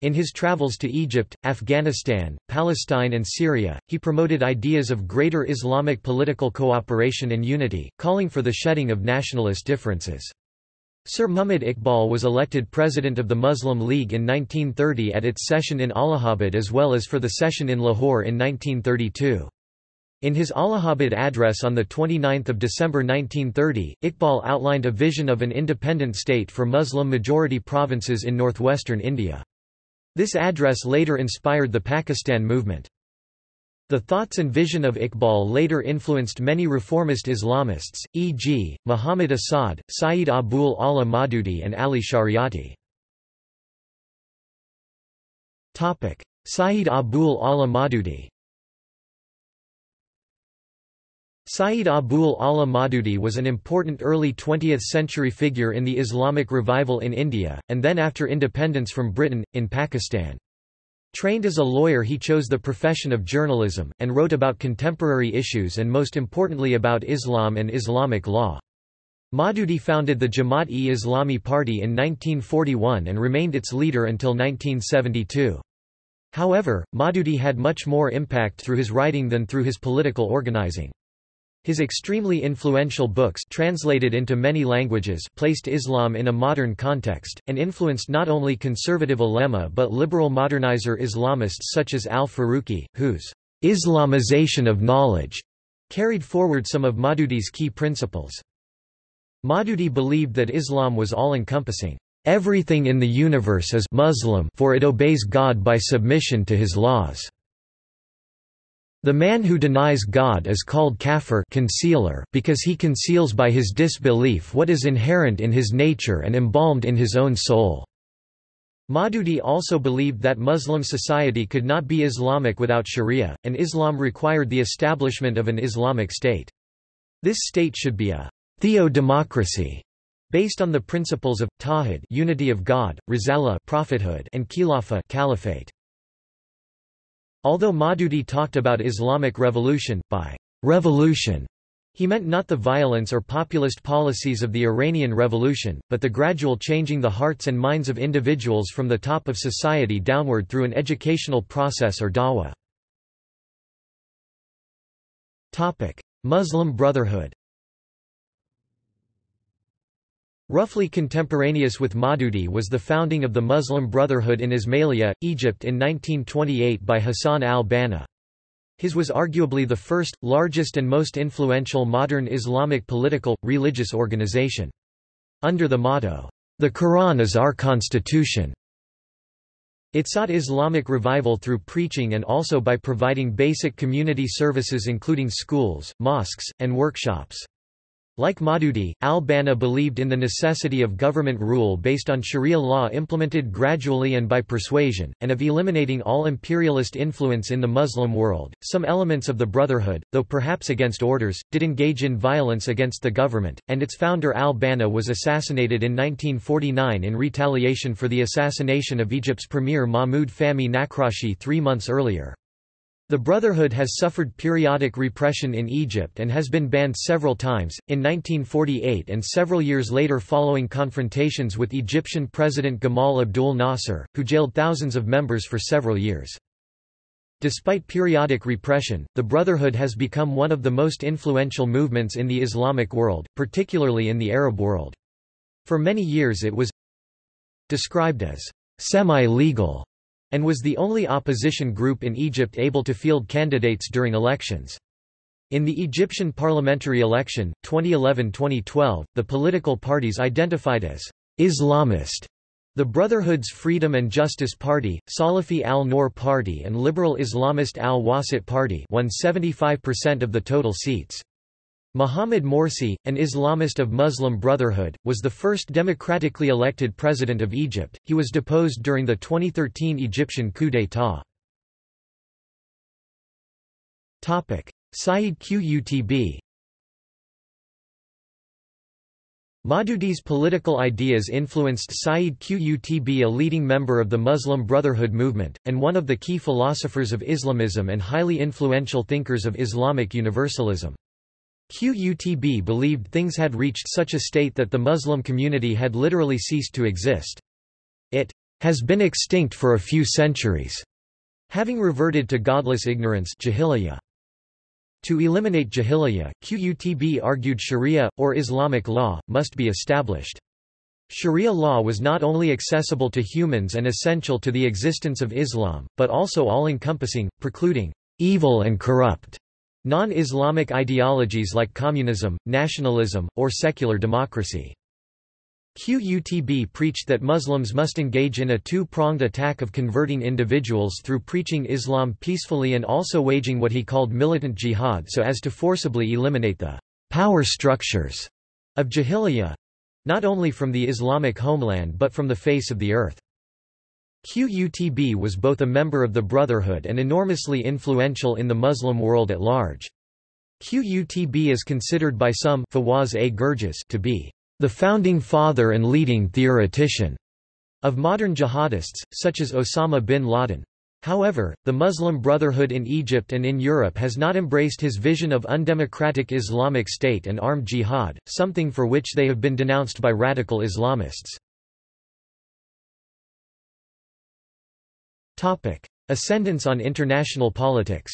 In his travels to Egypt, Afghanistan, Palestine and Syria, he promoted ideas of greater Islamic political cooperation and unity, calling for the shedding of nationalist differences. Sir Muhammad Iqbal was elected president of the Muslim League in nineteen thirty at its session in Allahabad as well as for the session in Lahore in nineteen thirty-two. In his Allahabad address on the twenty-ninth of December nineteen thirty, Iqbal outlined a vision of an independent state for Muslim-majority provinces in northwestern India. This address later inspired the Pakistan movement. The thoughts and vision of Iqbal later influenced many reformist Islamists, for example, Muhammad Asad, Sayyid Abul A'la Maududi and Ali Shariati. Sayyid Abul A'la Maududi. Sayyid Abul A'la Maududi was an important early twentieth century figure in the Islamic revival in India, and then after independence from Britain, in Pakistan. Trained as a lawyer, he chose the profession of journalism, and wrote about contemporary issues and most importantly about Islam and Islamic law. Maududi founded the Jamaat-e-Islami Party in nineteen forty-one and remained its leader until nineteen seventy-two. However, Maududi had much more impact through his writing than through his political organizing. His extremely influential books, translated into many languages, placed Islam in a modern context, and influenced not only conservative ulema but liberal modernizer Islamists such as al-Faruqi, whose Islamization of knowledge carried forward some of Maududi's key principles. Maududi believed that Islam was all-encompassing. Everything in the universe is Muslim, for it obeys God by submission to his laws. The man who denies God is called kafir, concealer, because he conceals by his disbelief what is inherent in his nature and embalmed in his own soul. Maududi also believed that Muslim society could not be Islamic without Sharia, and Islam required the establishment of an Islamic state. This state should be a theo-democracy, based on the principles of tawhid, unity of God, risalah, prophethood, and khilafah, caliphate. Although Maududi talked about Islamic revolution, by revolution He meant not the violence or populist policies of the Iranian Revolution, but the gradual changing the hearts and minds of individuals from the top of society downward through an educational process or dawah. Muslim Brotherhood. Roughly contemporaneous with Maududi was the founding of the Muslim Brotherhood in Ismailia, Egypt in nineteen twenty-eight by Hassan al-Banna. His was arguably the first, largest and most influential modern Islamic political, religious organization. Under the motto, "The Quran is our constitution," it sought Islamic revival through preaching and also by providing basic community services including schools, mosques, and workshops. Like Maududi, al-Banna believed in the necessity of government rule based on Sharia law implemented gradually and by persuasion, and of eliminating all imperialist influence in the Muslim world. Some elements of the Brotherhood, though perhaps against orders, did engage in violence against the government, and its founder al-Banna was assassinated in nineteen forty-nine in retaliation for the assassination of Egypt's premier Mahmoud Fahmi Naqrashi three months earlier. The Brotherhood has suffered periodic repression in Egypt and has been banned several times, in nineteen forty-eight and several years later following confrontations with Egyptian President Gamal Abdel Nasser, who jailed thousands of members for several years. Despite periodic repression, the Brotherhood has become one of the most influential movements in the Islamic world, particularly in the Arab world. For many years it was described as semi-legal, and was the only opposition group in Egypt able to field candidates during elections. In the Egyptian parliamentary election, twenty eleven to twenty twelve, the political parties identified as Islamist, the Brotherhood's Freedom and Justice Party, Salafi al-Nour Party and Liberal Islamist al-Wasit Party won seventy-five percent of the total seats. Mohamed Morsi, an Islamist of Muslim Brotherhood, was the first democratically elected president of Egypt. He was deposed during the twenty thirteen Egyptian coup d'état. Topic: Sayyid Qutb. Maududi's political ideas influenced Sayyid Qutb, a leading member of the Muslim Brotherhood movement and one of the key philosophers of Islamism and highly influential thinkers of Islamic universalism. Qutb believed things had reached such a state that the Muslim community had literally ceased to exist. It has been extinct for a few centuries, having reverted to godless ignorance. To eliminate jahiliyyah, Qutb argued Sharia, or Islamic law, must be established. Sharia law was not only accessible to humans and essential to the existence of Islam, but also all-encompassing, precluding evil and corrupt non-Islamic ideologies like communism, nationalism, or secular democracy. Qutb preached that Muslims must engage in a two-pronged attack of converting individuals through preaching Islam peacefully and also waging what he called militant jihad so as to forcibly eliminate the power structures of jahiliyyah, not only from the Islamic homeland but from the face of the earth. Qutb was both a member of the Brotherhood and enormously influential in the Muslim world at large. Qutb is considered by some Fawaz-e-Gurgis to be the founding father and leading theoretician of modern jihadists, such as Osama bin Laden. However, the Muslim Brotherhood in Egypt and in Europe has not embraced his vision of undemocratic Islamic State and armed jihad, something for which they have been denounced by radical Islamists. Topic: Ascendance on international politics.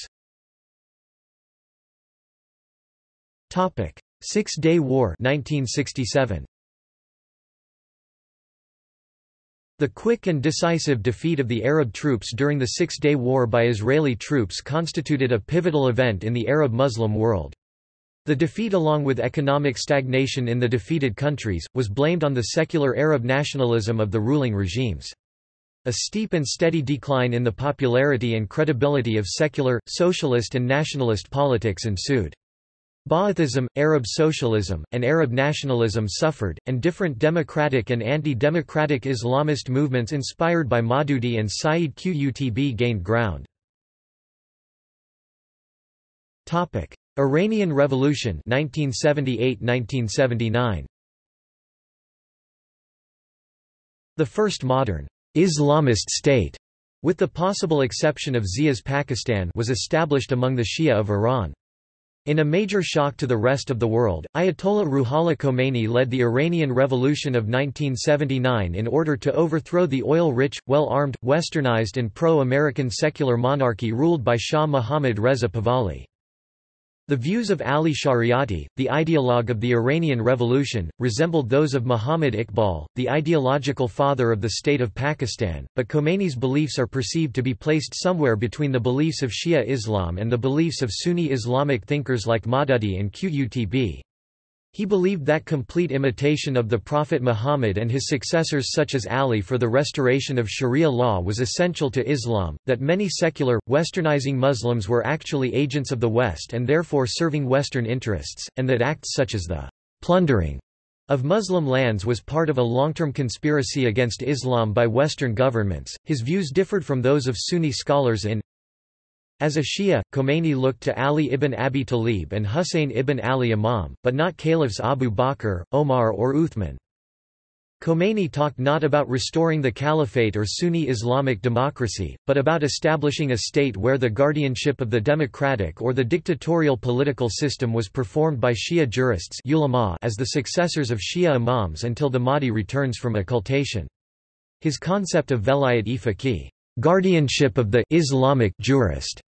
Topic: Six-Day War, nineteen sixty-seven. The quick and decisive defeat of the Arab troops during the Six-Day War by Israeli troops constituted a pivotal event in the Arab-Muslim world. The defeat, along with economic stagnation in the defeated countries, was blamed on the secular Arab nationalism of the ruling regimes. A steep and steady decline in the popularity and credibility of secular, socialist and nationalist politics ensued. Ba'athism, Arab socialism, and Arab nationalism suffered, and different democratic and anti-democratic Islamist movements inspired by Maududi and Sayyid Qutb gained ground. Iranian Revolution nineteen seventy-eight to nineteen seventy-nine. The first modern Islamist state, with the possible exception of Zia's Pakistan, was established among the Shia of Iran. In a major shock to the rest of the world, Ayatollah Ruhollah Khomeini led the Iranian Revolution of nineteen seventy-nine in order to overthrow the oil-rich, well-armed, westernized and pro-American secular monarchy ruled by Shah Mohammad Reza Pahlavi. The views of Ali Shariati, the ideologue of the Iranian Revolution, resembled those of Muhammad Iqbal, the ideological father of the state of Pakistan, but Khomeini's beliefs are perceived to be placed somewhere between the beliefs of Shia Islam and the beliefs of Sunni Islamic thinkers like Maududi and Qutb. He believed that complete imitation of the Prophet Muhammad and his successors such as Ali for the restoration of Sharia law was essential to Islam, that many secular, westernizing Muslims were actually agents of the West and therefore serving Western interests, and that acts such as the plundering of Muslim lands was part of a long-term conspiracy against Islam by Western governments. His views differed from those of Sunni scholars in As a Shia, Khomeini looked to Ali ibn Abi Talib and Hussein ibn Ali Imam, but not Caliphs Abu Bakr, Omar or Uthman. Khomeini talked not about restoring the Caliphate or Sunni Islamic democracy, but about establishing a state where the guardianship of the democratic or the dictatorial political system was performed by Shia jurists ulama as the successors of Shia imams until the Mahdi returns from occultation. His concept of velayat-e-faqih, guardianship of the Islamic jurist,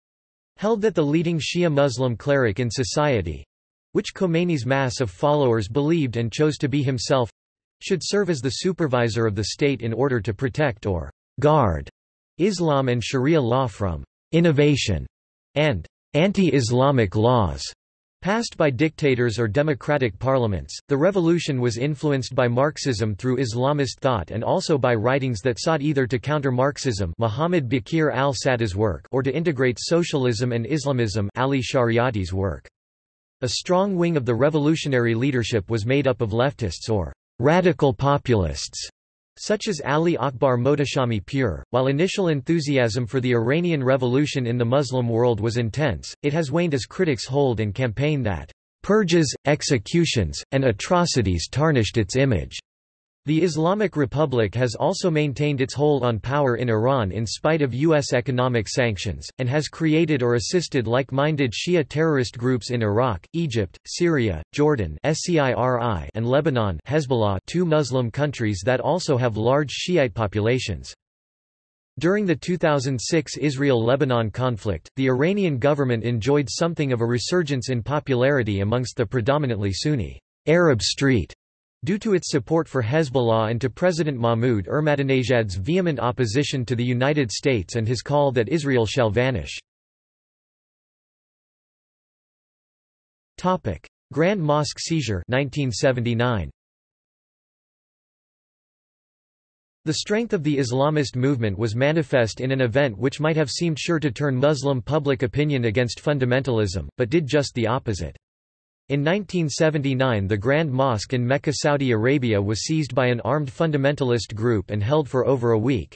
held that the leading Shia Muslim cleric in society—which Khomeini's mass of followers believed and chose to be himself—should serve as the supervisor of the state in order to protect or guard Islam and Sharia law from «innovation» and «anti-Islamic laws» passed by dictators or democratic parliaments. The revolution was influenced by Marxism through Islamist thought and also by writings that sought either to counter Marxism, Muhammad Bakir al-Sadr's work, or to integrate socialism and Islamism, Ali Shariati's work. A strong wing of the revolutionary leadership was made up of leftists or radical populists, such as Ali Akbar Mohtashami Pur. While initial enthusiasm for the Iranian Revolution in the Muslim world was intense, it has waned as critics hold and campaign that purges, executions, and atrocities tarnished its image. The Islamic Republic has also maintained its hold on power in Iran in spite of U S economic sanctions, and has created or assisted like-minded Shia terrorist groups in Iraq, Egypt, Syria, Jordan and Lebanon, Hezbollah, two Muslim countries that also have large Shiite populations. During the two thousand six Israel-Lebanon conflict, the Iranian government enjoyed something of a resurgence in popularity amongst the predominantly Sunni Arab street, due to its support for Hezbollah and to President Mahmoud Ahmadinejad's vehement opposition to the United States and his call that Israel shall vanish. Topic: Grand Mosque seizure, nineteen seventy-nine. The strength of the Islamist movement was manifest in an event which might have seemed sure to turn Muslim public opinion against fundamentalism, but did just the opposite. In nineteen seventy-nine the Grand Mosque in Mecca, Saudi Arabia was seized by an armed fundamentalist group and held for over a week.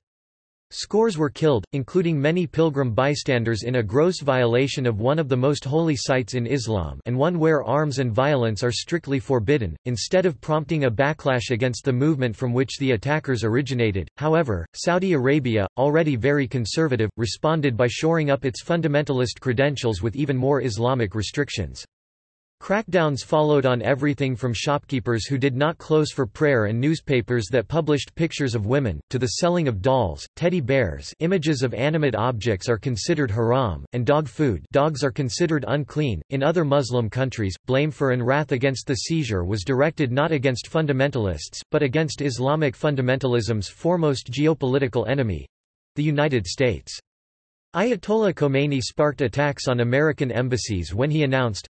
Scores were killed, including many pilgrim bystanders, in a gross violation of one of the most holy sites in Islam, and one where arms and violence are strictly forbidden, instead of prompting a backlash against the movement from which the attackers originated. However, Saudi Arabia, already very conservative, responded by shoring up its fundamentalist credentials with even more Islamic restrictions. Crackdowns followed on everything from shopkeepers who did not close for prayer and newspapers that published pictures of women, to the selling of dolls, teddy bears, images of animate objects are considered haram, and dog food, dogs are considered unclean. In other Muslim countries, blame for and wrath against the seizure was directed not against fundamentalists, but against Islamic fundamentalism's foremost geopolitical enemy, the United States. Ayatollah Khomeini sparked attacks on American embassies when he announced,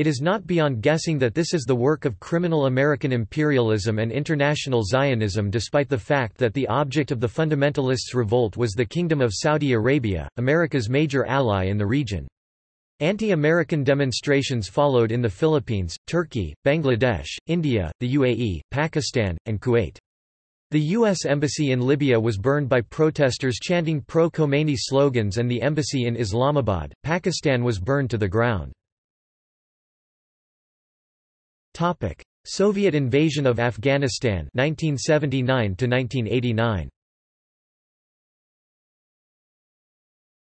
"It is not beyond guessing that this is the work of criminal American imperialism and international Zionism, despite the fact that the object of the fundamentalists' revolt was the Kingdom of Saudi Arabia, America's major ally in the region." Anti-American demonstrations followed in the Philippines, Turkey, Bangladesh, India, the U A E, Pakistan, and Kuwait. The U S embassy in Libya was burned by protesters chanting pro-Khomeini slogans, and the embassy in Islamabad, Pakistan, was burned to the ground. Topic: Soviet invasion of Afghanistan, nineteen seventy-nine to nineteen eighty-nine.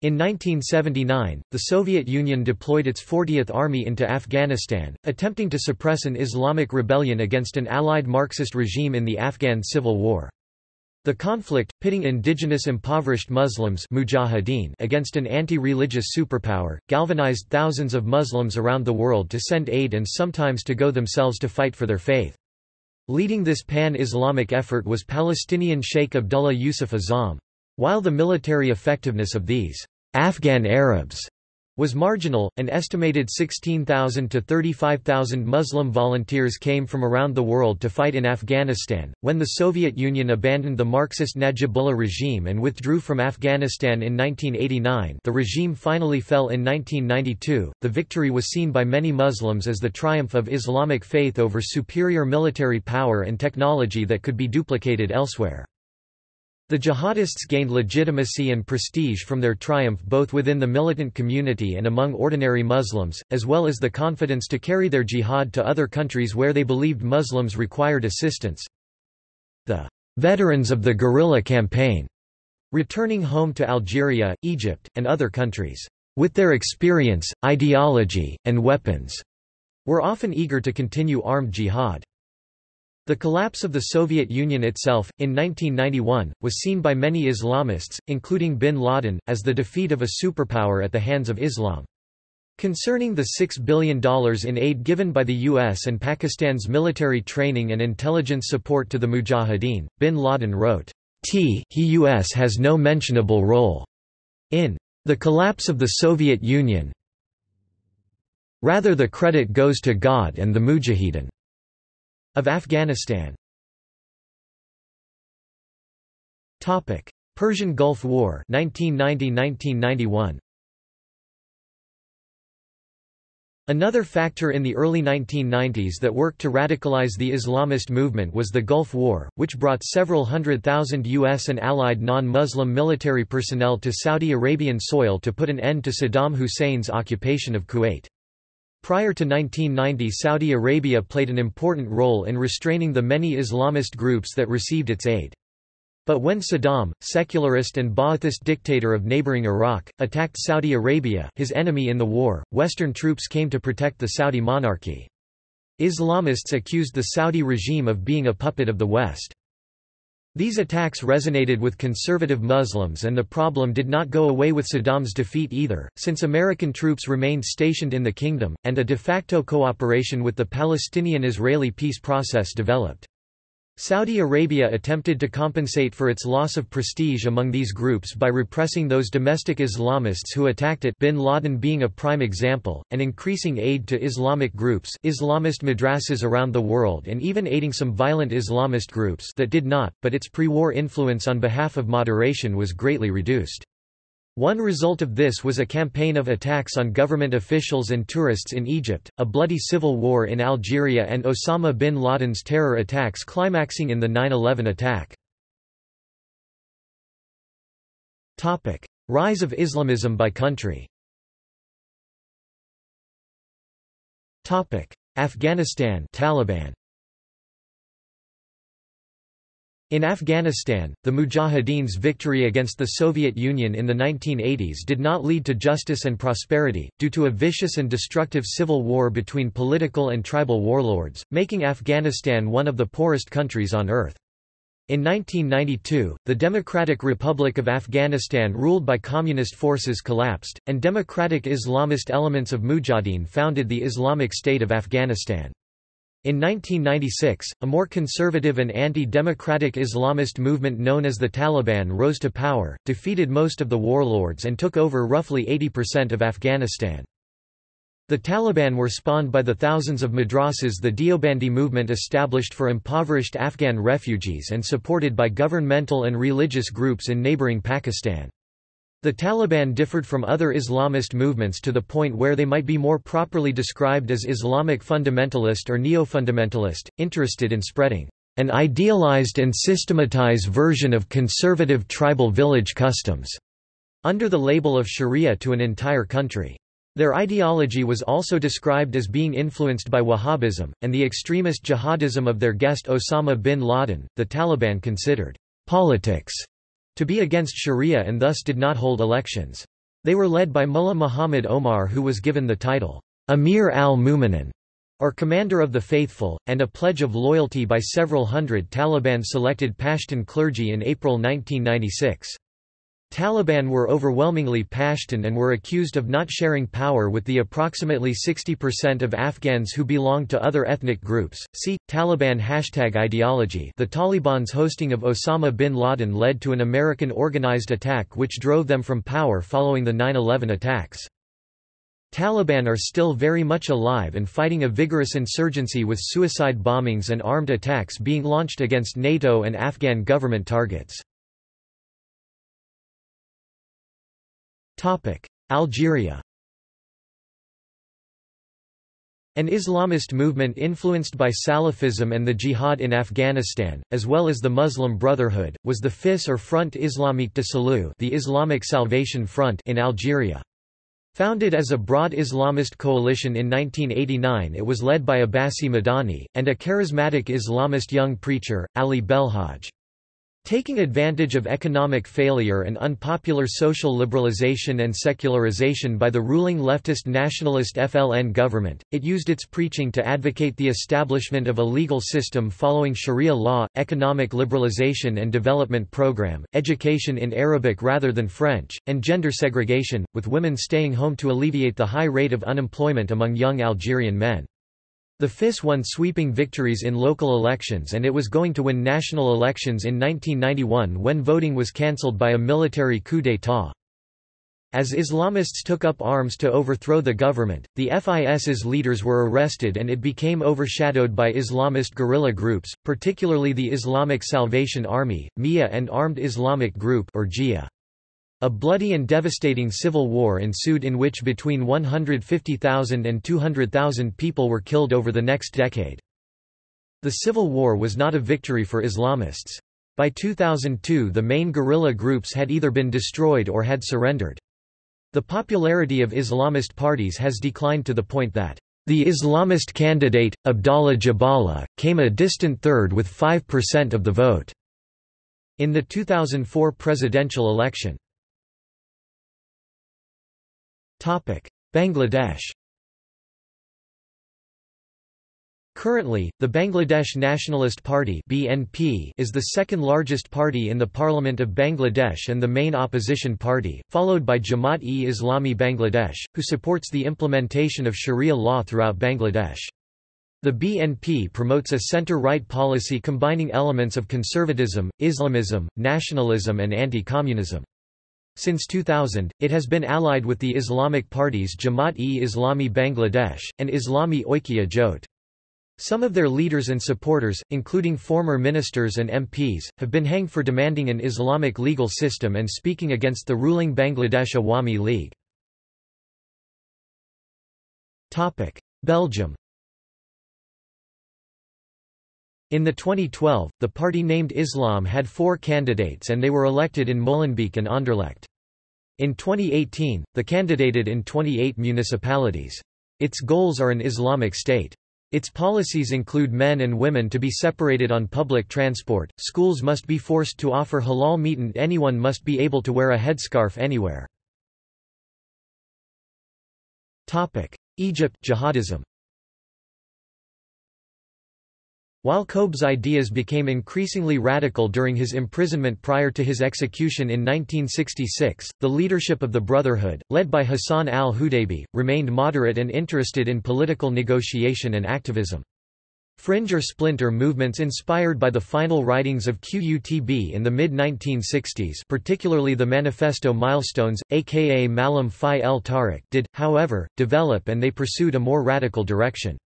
In nineteen seventy-nine, the Soviet Union deployed its fortieth Army into Afghanistan, attempting to suppress an Islamic rebellion against an allied Marxist regime in the Afghan Civil War. The conflict, pitting indigenous impoverished Muslims mujahideen against an anti-religious superpower, galvanized thousands of Muslims around the world to send aid and sometimes to go themselves to fight for their faith. Leading this pan-Islamic effort was Palestinian Sheikh Abdullah Yusuf Azzam. While the military effectiveness of these Afghan Arabs was marginal, an estimated sixteen thousand to thirty-five thousand Muslim volunteers came from around the world to fight in Afghanistan. When the Soviet Union abandoned the Marxist Najibullah regime and withdrew from Afghanistan in nineteen eighty-nine, the regime finally fell in nineteen ninety-two. The victory was seen by many Muslims as the triumph of Islamic faith over superior military power and technology that could be duplicated elsewhere. The jihadists gained legitimacy and prestige from their triumph both within the militant community and among ordinary Muslims, as well as the confidence to carry their jihad to other countries where they believed Muslims required assistance. The veterans of the guerrilla campaign, returning home to Algeria, Egypt, and other countries, with their experience, ideology, and weapons, were often eager to continue armed jihad. The collapse of the Soviet Union itself, in nineteen ninety-one, was seen by many Islamists, including bin Laden, as the defeat of a superpower at the hands of Islam. Concerning the six billion dollars in aid given by the U S and Pakistan's military training and intelligence support to the Mujahideen, bin Laden wrote, "The U S has no mentionable role in the collapse of the Soviet Union. Rather the credit goes to God and the Mujahideen of Afghanistan." Topic: Persian Gulf War nineteen ninety to nineteen ninety-one. Another factor in the early nineteen nineties that worked to radicalize the Islamist movement was the Gulf War, which brought several hundred thousand U S and allied non-Muslim military personnel to Saudi Arabian soil to put an end to Saddam Hussein's occupation of Kuwait. Prior to nineteen ninety, Saudi Arabia played an important role in restraining the many Islamist groups that received its aid. But when Saddam, secularist and Ba'athist dictator of neighboring Iraq, attacked Saudi Arabia, his enemy in the war, Western troops came to protect the Saudi monarchy. Islamists accused the Saudi regime of being a puppet of the West. These attacks resonated with conservative Muslims, and the problem did not go away with Saddam's defeat either, since American troops remained stationed in the kingdom, and a de facto cooperation with the Palestinian-Israeli peace process developed. Saudi Arabia attempted to compensate for its loss of prestige among these groups by repressing those domestic Islamists who attacked it, bin Laden being a prime example, and increasing aid to Islamic groups, Islamist madrasas around the world, and even aiding some violent Islamist groups that did not, but its pre-war influence on behalf of moderation was greatly reduced. One result of this was a campaign of attacks on government officials and tourists in Egypt, a bloody civil war in Algeria, and Osama bin Laden's terror attacks climaxing in the nine eleven attack. Topic: Rise of Islamism by country. Topic: Afghanistan, Taliban. In Afghanistan, the Mujahideen's victory against the Soviet Union in the nineteen eighties did not lead to justice and prosperity, due to a vicious and destructive civil war between political and tribal warlords, making Afghanistan one of the poorest countries on earth. In nineteen ninety-two, the Democratic Republic of Afghanistan, ruled by communist forces, collapsed, and democratic Islamist elements of Mujahideen founded the Islamic State of Afghanistan. In nineteen ninety-six, a more conservative and anti-democratic Islamist movement known as the Taliban rose to power, defeated most of the warlords and took over roughly eighty percent of Afghanistan. The Taliban were spawned by the thousands of madrasas the Deobandi movement established for impoverished Afghan refugees and supported by governmental and religious groups in neighboring Pakistan. The Taliban differed from other Islamist movements to the point where they might be more properly described as Islamic fundamentalist or neo-fundamentalist, interested in spreading an idealized and systematized version of conservative tribal village customs under the label of Sharia to an entire country. Their ideology was also described as being influenced by Wahhabism, and the extremist jihadism of their guest Osama bin Laden. The Taliban considered politics to be against Sharia and thus did not hold elections. They were led by Mullah Muhammad Omar, who was given the title Amir al-Mu'minin, or Commander of the Faithful, and a pledge of loyalty by several hundred Taliban-selected Pashtun clergy in April nineteen ninety-six. Taliban were overwhelmingly Pashtun and were accused of not sharing power with the approximately sixty percent of Afghans who belonged to other ethnic groups. See Taliban hashtag ideology. The Taliban's hosting of Osama bin Laden led to an American organized attack which drove them from power following the nine eleven attacks. Taliban are still very much alive and fighting a vigorous insurgency, with suicide bombings and armed attacks being launched against NATO and Afghan government targets. Algeria. An Islamist movement influenced by Salafism and the jihad in Afghanistan, as well as the Muslim Brotherhood, was the F I S, or Front Islamique de Salut, the Islamic Salvation Front, in Algeria. Founded as a broad Islamist coalition in nineteen eighty-nine, it was led by Abbasi Madani, and a charismatic Islamist young preacher, Ali Belhaj. Taking advantage of economic failure and unpopular social liberalization and secularization by the ruling leftist nationalist F L N government, it used its preaching to advocate the establishment of a legal system following Sharia law, economic liberalization and development program, education in Arabic rather than French, and gender segregation, with women staying home to alleviate the high rate of unemployment among young Algerian men. The F I S won sweeping victories in local elections, and it was going to win national elections in nineteen ninety-one when voting was cancelled by a military coup d'état. As Islamists took up arms to overthrow the government, the F I S's leaders were arrested and it became overshadowed by Islamist guerrilla groups, particularly the Islamic Salvation Army, M I A, and Armed Islamic Group, or J I A. A bloody and devastating civil war ensued, in which between one hundred fifty thousand and two hundred thousand people were killed over the next decade. The civil war was not a victory for Islamists. By two thousand two, the main guerrilla groups had either been destroyed or had surrendered. The popularity of Islamist parties has declined to the point that the Islamist candidate, Abdallah Jabbala, came a distant third with five percent of the vote in the two thousand four presidential election. Bangladesh. Currently, the Bangladesh Nationalist Party (B N P) is the second largest party in the Parliament of Bangladesh and the main opposition party, followed by Jamaat-e-Islami Bangladesh, who supports the implementation of Sharia law throughout Bangladesh. The B N P promotes a center-right policy combining elements of conservatism, Islamism, nationalism and anti-communism. Since two thousand, it has been allied with the Islamic parties Jamaat-e-Islami Bangladesh, and Islami Oikya Jot. Some of their leaders and supporters, including former ministers and M Ps, have been hanged for demanding an Islamic legal system and speaking against the ruling Bangladesh Awami League. Belgium. In the twenty twelve, the party named Islam had four candidates and they were elected in Molenbeek and Anderlecht. In twenty eighteen, the candidated in twenty-eight municipalities. Its goals are an Islamic state. Its policies include men and women to be separated on public transport, schools must be forced to offer halal meat, and anyone must be able to wear a headscarf anywhere. Egypt. Jihadism. While Qutb's ideas became increasingly radical during his imprisonment prior to his execution in nineteen sixty-six, the leadership of the Brotherhood, led by Hassan al-Hudaybi, remained moderate and interested in political negotiation and activism. Fringe or splinter movements inspired by the final writings of Qutb in the mid nineteen sixties, particularly the Manifesto Milestones, aka Malam Fi el Tariq, did, however, develop, and they pursued a more radical direction.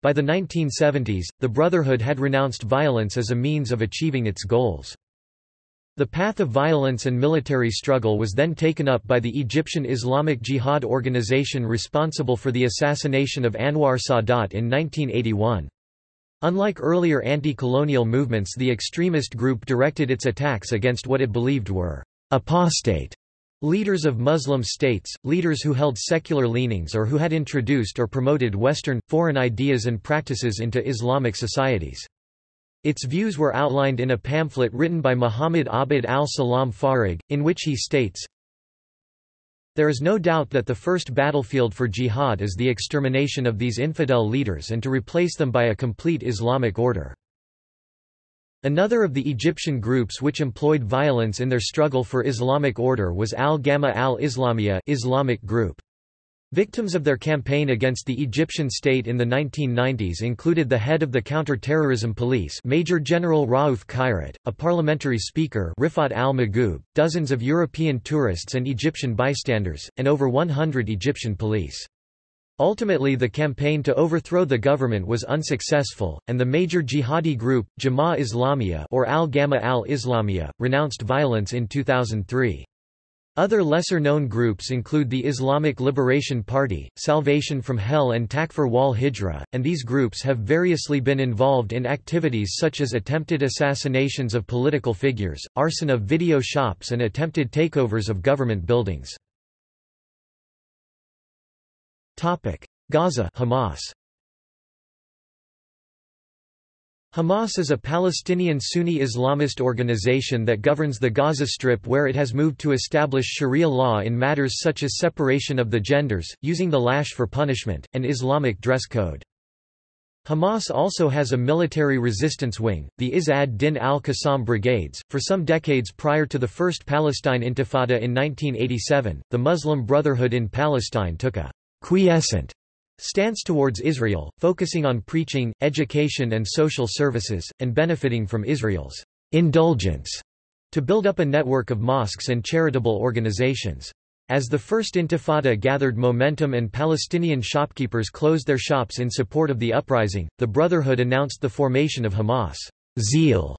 By the nineteen seventies, the Brotherhood had renounced violence as a means of achieving its goals. The path of violence and military struggle was then taken up by the Egyptian Islamic Jihad organization responsible for the assassination of Anwar Sadat in nineteen eighty-one. Unlike earlier anti-colonial movements, the extremist group directed its attacks against what it believed were apostate leaders of Muslim states, leaders who held secular leanings or who had introduced or promoted Western, foreign ideas and practices into Islamic societies. Its views were outlined in a pamphlet written by Muhammad Abd al-Salam Faraj, in which he states, There is no doubt that the first battlefield for jihad is the extermination of these infidel leaders and to replace them by a complete Islamic order. Another of the Egyptian groups which employed violence in their struggle for Islamic order was Al-Ghama al-Islamiyya Islamic group. Victims of their campaign against the Egyptian state in the nineteen nineties included the head of the counter-terrorism police Major General Rauf Khairat, a parliamentary speaker Rifat al-Maghoub, dozens of European tourists and Egyptian bystanders, and over one hundred Egyptian police. Ultimately the campaign to overthrow the government was unsuccessful, and the major jihadi group, Jama'a Islamiyya or Al-Ghama al-Islamiyya, renounced violence in two thousand three. Other lesser-known groups include the Islamic Liberation Party, Salvation from Hell and Takfir wal Hijra, and these groups have variously been involved in activities such as attempted assassinations of political figures, arson of video shops and attempted takeovers of government buildings. Gaza Hamas. Hamas is a Palestinian Sunni Islamist organization that governs the Gaza Strip, where it has moved to establish Sharia law in matters such as separation of the genders, using the lash for punishment, and Islamic dress code. Hamas also has a military resistance wing, the Izz ad-Din al-Qassam Brigades. For some decades prior to the First Palestine Intifada in nineteen eighty-seven, the Muslim Brotherhood in Palestine took a quiescent stance towards Israel, focusing on preaching, education and social services, and benefiting from Israel's indulgence to build up a network of mosques and charitable organizations. As the First Intifada gathered momentum and Palestinian shopkeepers closed their shops in support of the uprising, the Brotherhood announced the formation of Hamas, zeal,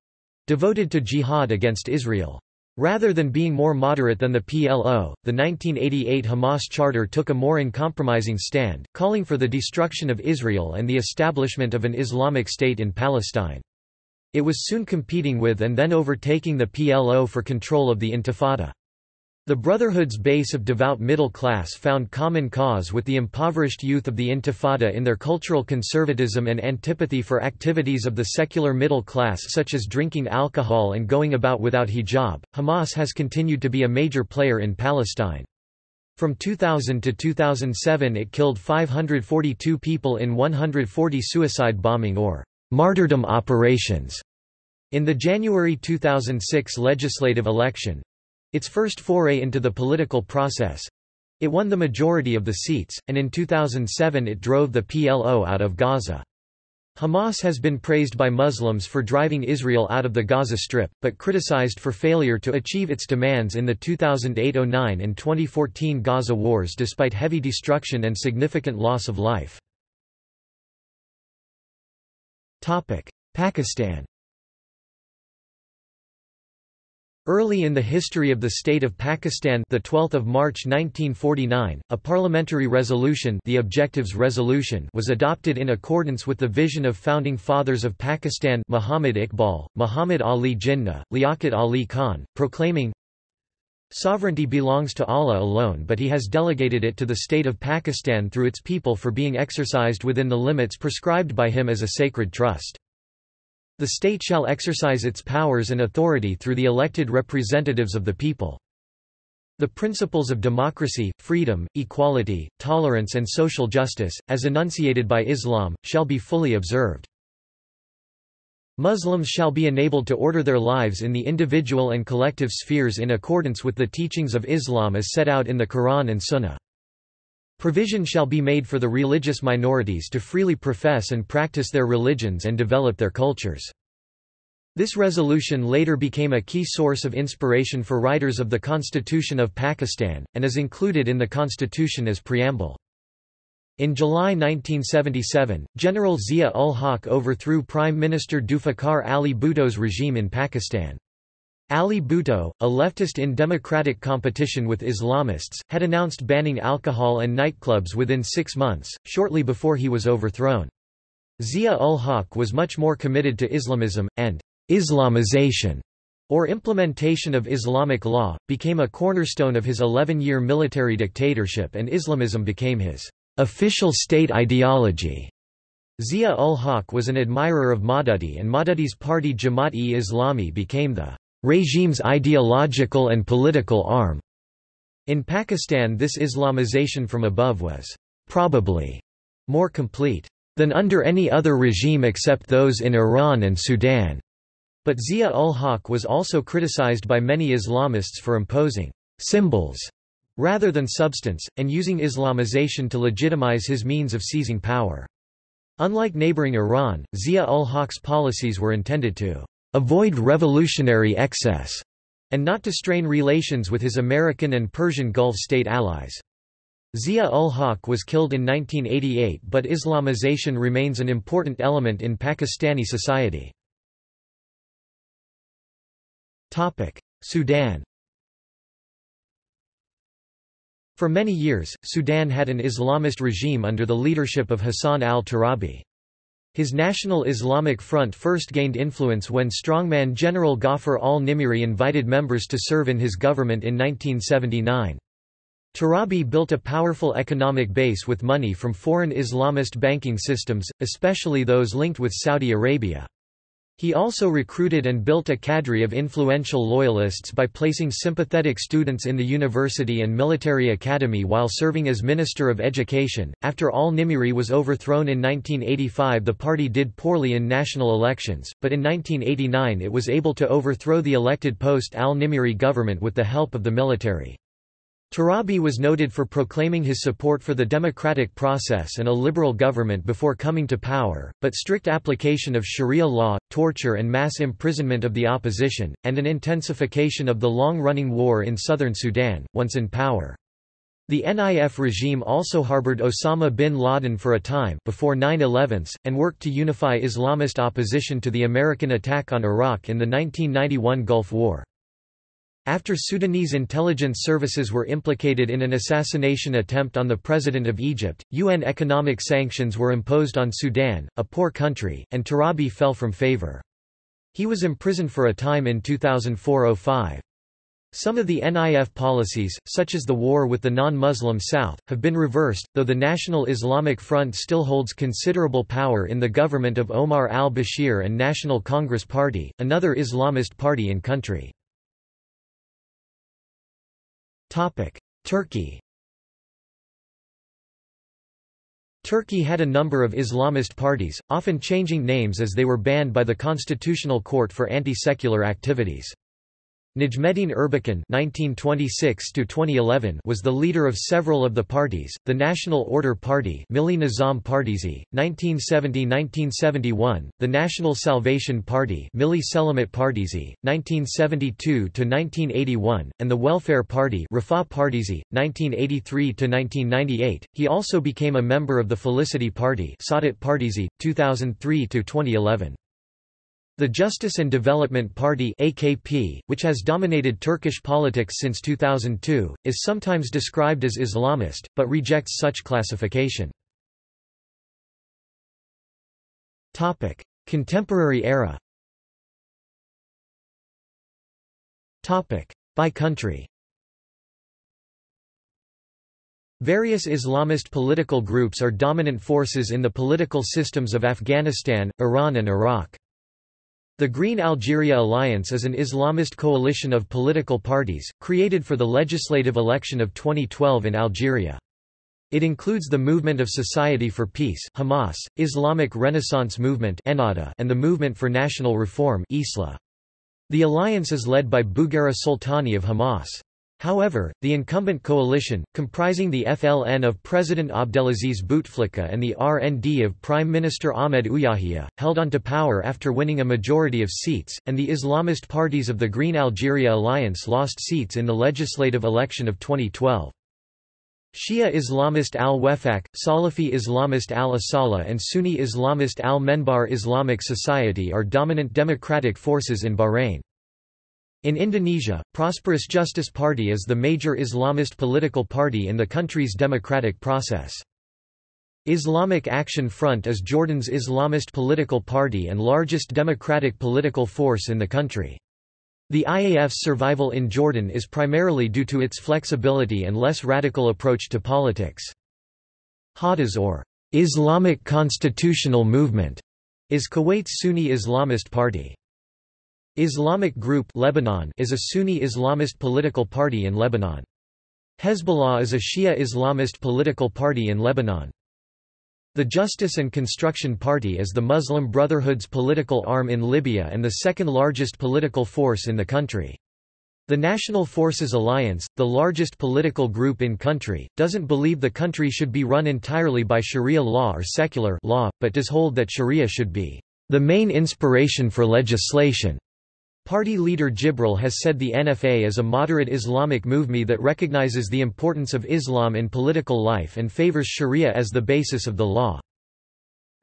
devoted to jihad against Israel. Rather than being more moderate than the P L O, the nineteen eighty-eight Hamas charter took a more uncompromising stand, calling for the destruction of Israel and the establishment of an Islamic state in Palestine. It was soon competing with and then overtaking the P L O for control of the Intifada. The Brotherhood's base of devout middle class found common cause with the impoverished youth of the Intifada in their cultural conservatism and antipathy for activities of the secular middle class such as drinking alcohol and going about without hijab. Hamas has continued to be a major player in Palestine. From two thousand to two thousand seven it killed five hundred forty-two people in one hundred forty suicide bombing or martyrdom operations. In the January two thousand six legislative election, its first foray into the political process, it won the majority of the seats, and in two thousand seven it drove the P L O out of Gaza. Hamas has been praised by Muslims for driving Israel out of the Gaza Strip, but criticized for failure to achieve its demands in the two thousand eight oh nine and twenty fourteen Gaza wars despite heavy destruction and significant loss of life. Pakistan. Early in the history of the state of Pakistan, the twelfth of March nineteen forty-nine, a parliamentary resolution, the Objectives Resolution, was adopted in accordance with the vision of founding fathers of Pakistan Muhammad Iqbal, Muhammad Ali Jinnah, Liaquat Ali Khan, proclaiming, "Sovereignty belongs to Allah alone, but He has delegated it to the state of Pakistan through its people for being exercised within the limits prescribed by Him as a sacred trust. The state shall exercise its powers and authority through the elected representatives of the people. The principles of democracy, freedom, equality, tolerance and social justice, as enunciated by Islam, shall be fully observed. Muslims shall be enabled to order their lives in the individual and collective spheres in accordance with the teachings of Islam as set out in the Quran and Sunnah. Provision shall be made for the religious minorities to freely profess and practice their religions and develop their cultures." This resolution later became a key source of inspiration for writers of the Constitution of Pakistan, and is included in the Constitution as preamble. In July nineteen seventy-seven, General Zia ul Haq overthrew Prime Minister Zulfikar Ali Bhutto's regime in Pakistan. Ali Bhutto, a leftist in democratic competition with Islamists, had announced banning alcohol and nightclubs within six months, shortly before he was overthrown. Zia ul Haq was much more committed to Islamism, and Islamization, or implementation of Islamic law, became a cornerstone of his eleven-year military dictatorship, and Islamism became his official state ideology. Zia ul Haq was an admirer of Maududi, and Maududi's party Jamaat-e-Islami became the regime's ideological and political arm. In Pakistan, this Islamization from above was probably more complete than under any other regime except those in Iran and Sudan. But Zia ul Haq was also criticized by many Islamists for imposing symbols rather than substance, and using Islamization to legitimize his means of seizing power. Unlike neighboring Iran, Zia ul Haq's policies were intended to avoid revolutionary excess and not to strain relations with his American and Persian Gulf state allies. Zia ul Haq was killed in nineteen eighty-eight, but Islamization remains an important element in Pakistani society. Sudan. For many years, Sudan had an Islamist regime under the leadership of Hassan al-Turabi. His National Islamic Front first gained influence when strongman General Ghaffar al-Nimiri invited members to serve in his government in nineteen seventy-nine. Turabi built a powerful economic base with money from foreign Islamist banking systems, especially those linked with Saudi Arabia. He also recruited and built a cadre of influential loyalists by placing sympathetic students in the university and military academy while serving as Minister of Education. After al-Nimiri was overthrown in nineteen eighty-five, the party did poorly in national elections, but in nineteen eighty-nine it was able to overthrow the elected post al-Nimiri government with the help of the military. Turabi was noted for proclaiming his support for the democratic process and a liberal government before coming to power, but strict application of Sharia law, torture and mass imprisonment of the opposition, and an intensification of the long-running war in southern Sudan, once in power. The N I F regime also harbored Osama bin Laden for a time before nine eleven, and worked to unify Islamist opposition to the American attack on Iraq in the nineteen ninety-one Gulf War. After Sudanese intelligence services were implicated in an assassination attempt on the president of Egypt, U N economic sanctions were imposed on Sudan, a poor country, and Turabi fell from favor. He was imprisoned for a time in two thousand four to oh five. Some of the N I F policies, such as the war with the non-Muslim South, have been reversed, though the National Islamic Front still holds considerable power in the government of Omar al-Bashir and National Congress Party, another Islamist party in country. Turkey. Turkey had a number of Islamist parties, often changing names as they were banned by the Constitutional Court for anti-secular activities. Necmettin Erbakan (nineteen twenty-six to twenty eleven) was the leader of several of the parties: the National Order Party (Milli Nizam Partisi, nineteen seventy to nineteen seventy-one), the National Salvation Party (Milli Selamet Partisi, nineteen seventy-two to nineteen eighty-one), and the Welfare Party (Refah Partisi, nineteen eighty-three to nineteen ninety-eight). He also became a member of the Felicity Party (Saadet Partisi, two thousand three to twenty eleven). The Justice and Development Party (A K P), which has dominated Turkish politics since two thousand two, is sometimes described as Islamist, but rejects such classification. Topic: Contemporary era. Topic: By country. Various Islamist political groups are dominant forces in the political systems of Afghanistan, Iran, and Iraq. The Green Algeria Alliance is an Islamist coalition of political parties, created for the legislative election of twenty twelve in Algeria. It includes the Movement of Society for Peace (Hamas), Islamic Renaissance Movement (Ennahda), and the Movement for National Reform (Islah). The alliance is led by Bouguera Soltani of Hamas. However, the incumbent coalition, comprising the F L N of President Abdelaziz Bouteflika and the R N D of Prime Minister Ahmed Ouyahia, held on to power after winning a majority of seats, and the Islamist parties of the Green Algeria Alliance lost seats in the legislative election of twenty twelve. Shia Islamist al-Wefaq, Salafi Islamist al-Asala and Sunni Islamist al-Menbar Islamic Society are dominant democratic forces in Bahrain. In Indonesia, Prosperous Justice Party is the major Islamist political party in the country's democratic process. Islamic Action Front is Jordan's Islamist political party and largest democratic political force in the country. The I A F's survival in Jordan is primarily due to its flexibility and less radical approach to politics. Hadas, or Islamic Constitutional Movement, is Kuwait's Sunni Islamist party. Islamic Group Lebanon is a Sunni Islamist political party in Lebanon. Hezbollah is a Shia Islamist political party in Lebanon. The Justice and Construction Party is the Muslim Brotherhood's political arm in Libya and the second largest political force in the country. The National Forces Alliance, the largest political group in country, doesn't believe the country should be run entirely by Sharia law or secular law, but does hold that Sharia should be the main inspiration for legislation. Party leader Jibril has said the N F A is a moderate Islamic movement that recognizes the importance of Islam in political life and favors Sharia as the basis of the law.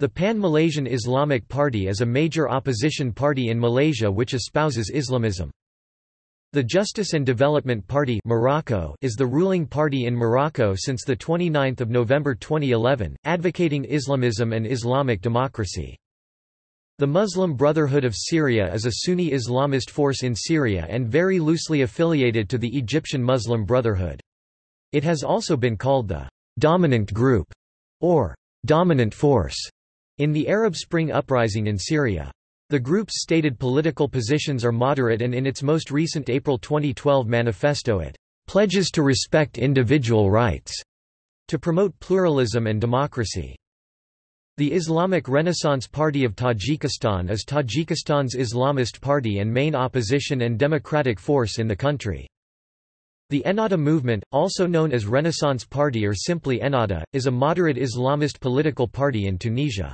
The Pan-Malaysian Islamic Party is a major opposition party in Malaysia which espouses Islamism. The Justice and Development Party Morocco is the ruling party in Morocco since the twenty-ninth of November twenty eleven, advocating Islamism and Islamic democracy. The Muslim Brotherhood of Syria is a Sunni Islamist force in Syria and very loosely affiliated to the Egyptian Muslim Brotherhood. It has also been called the dominant group or dominant force in the Arab Spring uprising in Syria. The group's stated political positions are moderate, and in its most recent April twenty twelve manifesto it pledges to respect individual rights, to promote pluralism and democracy. The Islamic Renaissance Party of Tajikistan is Tajikistan's Islamist party and main opposition and democratic force in the country. The Ennahda movement, also known as Renaissance Party or simply Ennahda, is a moderate Islamist political party in Tunisia.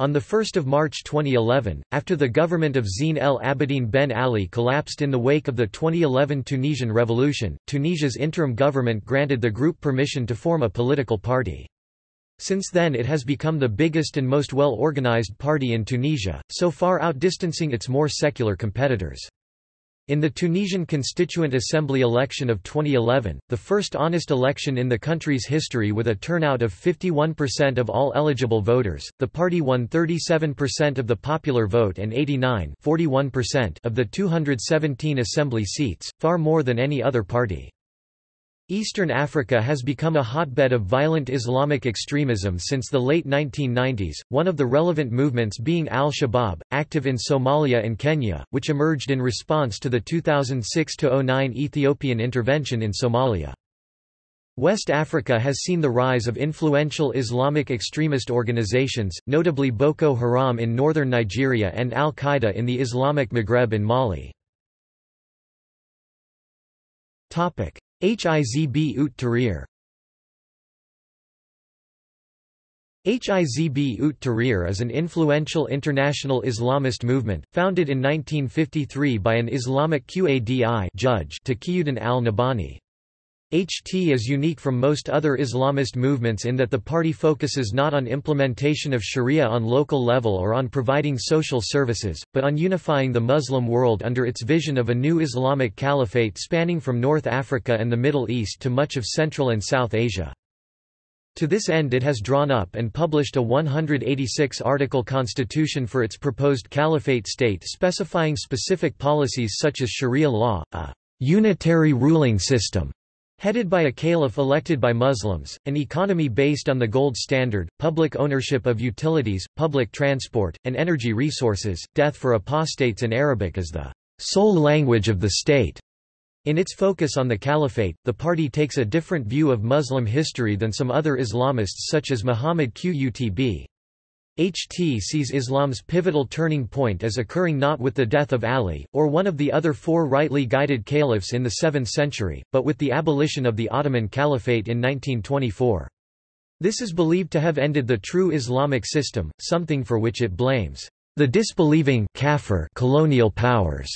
On the first of March twenty eleven, after the government of Zine El Abidine Ben Ali collapsed in the wake of the twenty eleven Tunisian revolution, Tunisia's interim government granted the group permission to form a political party. Since then it has become the biggest and most well-organized party in Tunisia, so far outdistancing its more secular competitors. In the Tunisian Constituent Assembly election of twenty eleven, the first honest election in the country's history with a turnout of fifty-one percent of all eligible voters, the party won thirty-seven percent of the popular vote and eighty-nine point four one percent of the two hundred seventeen assembly seats, far more than any other party. Eastern Africa has become a hotbed of violent Islamic extremism since the late nineteen nineties, one of the relevant movements being Al-Shabaab, active in Somalia and Kenya, which emerged in response to the two thousand six to oh nine Ethiopian intervention in Somalia. West Africa has seen the rise of influential Islamic extremist organizations, notably Boko Haram in northern Nigeria and Al-Qaeda in the Islamic Maghreb in Mali. Hizb ut-Tahrir. Hizb ut-Tahrir is an influential international Islamist movement, founded in nineteen fifty-three by an Islamic Qadi judge Taqiyuddin al-Nabhani. H T is unique from most other Islamist movements in that the party focuses not on implementation of Sharia on local level or on providing social services, but on unifying the Muslim world under its vision of a new Islamic caliphate spanning from North Africa and the Middle East to much of Central and South Asia. To this end it has drawn up and published a one hundred eighty-six article constitution for its proposed caliphate state specifying specific policies such as Sharia law, a unitary ruling system headed by a caliph elected by Muslims, an economy based on the gold standard, public ownership of utilities, public transport, and energy resources. Death for apostates in Arabic is the sole language of the state. In its focus on the caliphate, the party takes a different view of Muslim history than some other Islamists such as Muhammad Qutb. H T sees Islam's pivotal turning point as occurring not with the death of Ali, or one of the other four rightly guided caliphs in the seventh century, but with the abolition of the Ottoman Caliphate in nineteen twenty-four. This is believed to have ended the true Islamic system, something for which it blames the disbelieving kafir colonial powers.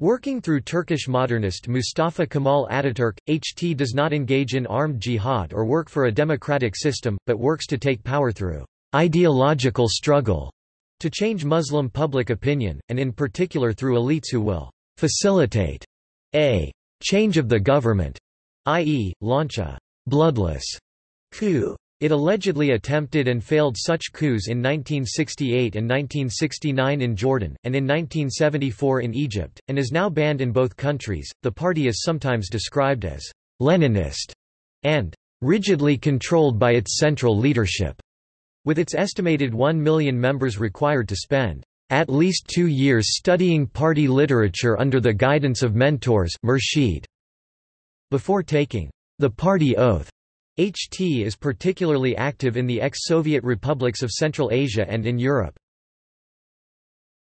Working through Turkish modernist Mustafa Kemal Ataturk, H T does not engage in armed jihad or work for a democratic system, but works to take power through ideological struggle to change Muslim public opinion, and in particular through elites who will facilitate a change of the government, that is, launch a bloodless coup. It allegedly attempted and failed such coups in nineteen sixty-eight and nineteen sixty-nine in Jordan, and in nineteen seventy-four in Egypt, and is now banned in both countries. The party is sometimes described as Leninist and rigidly controlled by its central leadership, with its estimated one million members required to spend at least two years studying party literature under the guidance of mentors, murshid, before taking The Party Oath H T is particularly active in the ex-Soviet republics of Central Asia and in Europe.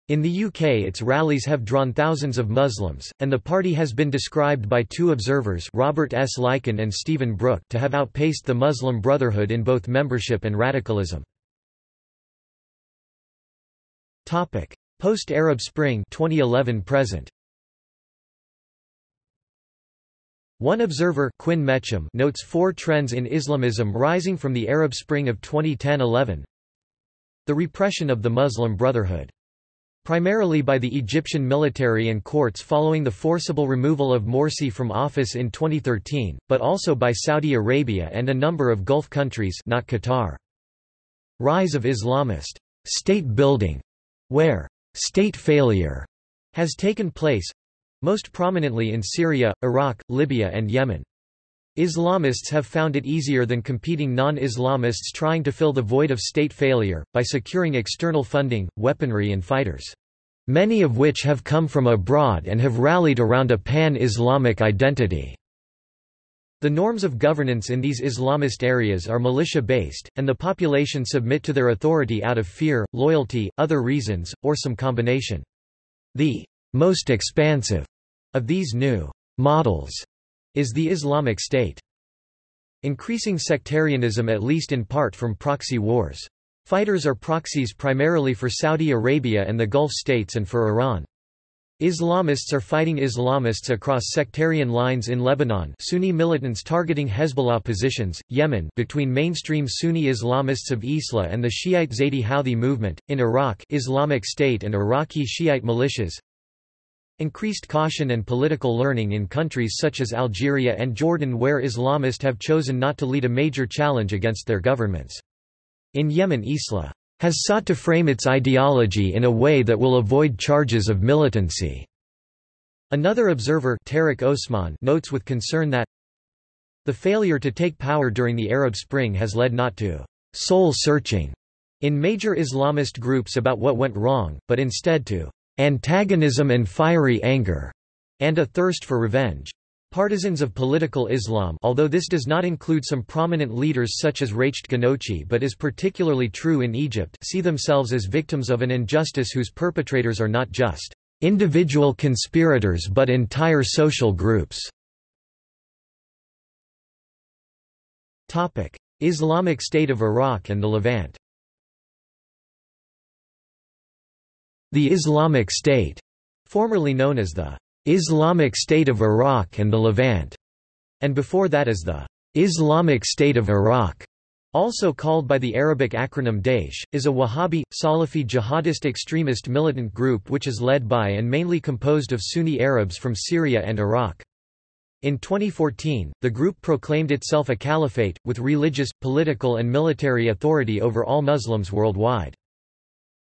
In the U K, its rallies have drawn thousands of Muslims, and the party has been described by two observers, Robert S. Lycan and Stephen Brooke, to have outpaced the Muslim Brotherhood in both membership and radicalism. Topic: Post-Arab Spring twenty eleven present. One observer, Quinn Mecham, notes four trends in Islamism rising from the Arab Spring of twenty ten to eleven. The repression of the Muslim Brotherhood, primarily by the Egyptian military and courts following the forcible removal of Morsi from office in twenty thirteen, but also by Saudi Arabia and a number of Gulf countries, not Qatar. Rise of Islamist state building, where state failure has taken place, most prominently in Syria, Iraq, Libya and Yemen. Islamists have found it easier than competing non-Islamists trying to fill the void of state failure, by securing external funding, weaponry and fighters, many of which have come from abroad and have rallied around a pan-Islamic identity. The norms of governance in these Islamist areas are militia-based, and the population submit to their authority out of fear, loyalty, other reasons, or some combination. The most expansive of these new models is the Islamic State. Increasing sectarianism, at least in part, from proxy wars. Fighters are proxies primarily for Saudi Arabia and the Gulf states and for Iran. Islamists are fighting Islamists across sectarian lines in Lebanon, Sunni militants targeting Hezbollah positions, Yemen, between mainstream Sunni Islamists of Isla and the Shiite Zaydi Houthi movement, in Iraq, Islamic State and Iraqi Shiite militias. Increased caution and political learning in countries such as Algeria and Jordan, where Islamists have chosen not to lead a major challenge against their governments. In Yemen, Isla has sought to frame its ideology in a way that will avoid charges of militancy. Another observer, Tariq Osman, notes with concern that the failure to take power during the Arab Spring has led not to soul-searching in major Islamist groups about what went wrong, but instead to antagonism and fiery anger, and a thirst for revenge. Partisans of political Islam, although this does not include some prominent leaders such as Rached Ghannouchi but is particularly true in Egypt, see themselves as victims of an injustice whose perpetrators are not just individual conspirators but entire social groups. Islamic State of Iraq and the Levant. The Islamic State, formerly known as the Islamic State of Iraq and the Levant, and before that as the Islamic State of Iraq, also called by the Arabic acronym Daesh, is a Wahhabi, Salafi jihadist extremist militant group which is led by and mainly composed of Sunni Arabs from Syria and Iraq. In twenty fourteen, the group proclaimed itself a caliphate, with religious, political and military authority over all Muslims worldwide.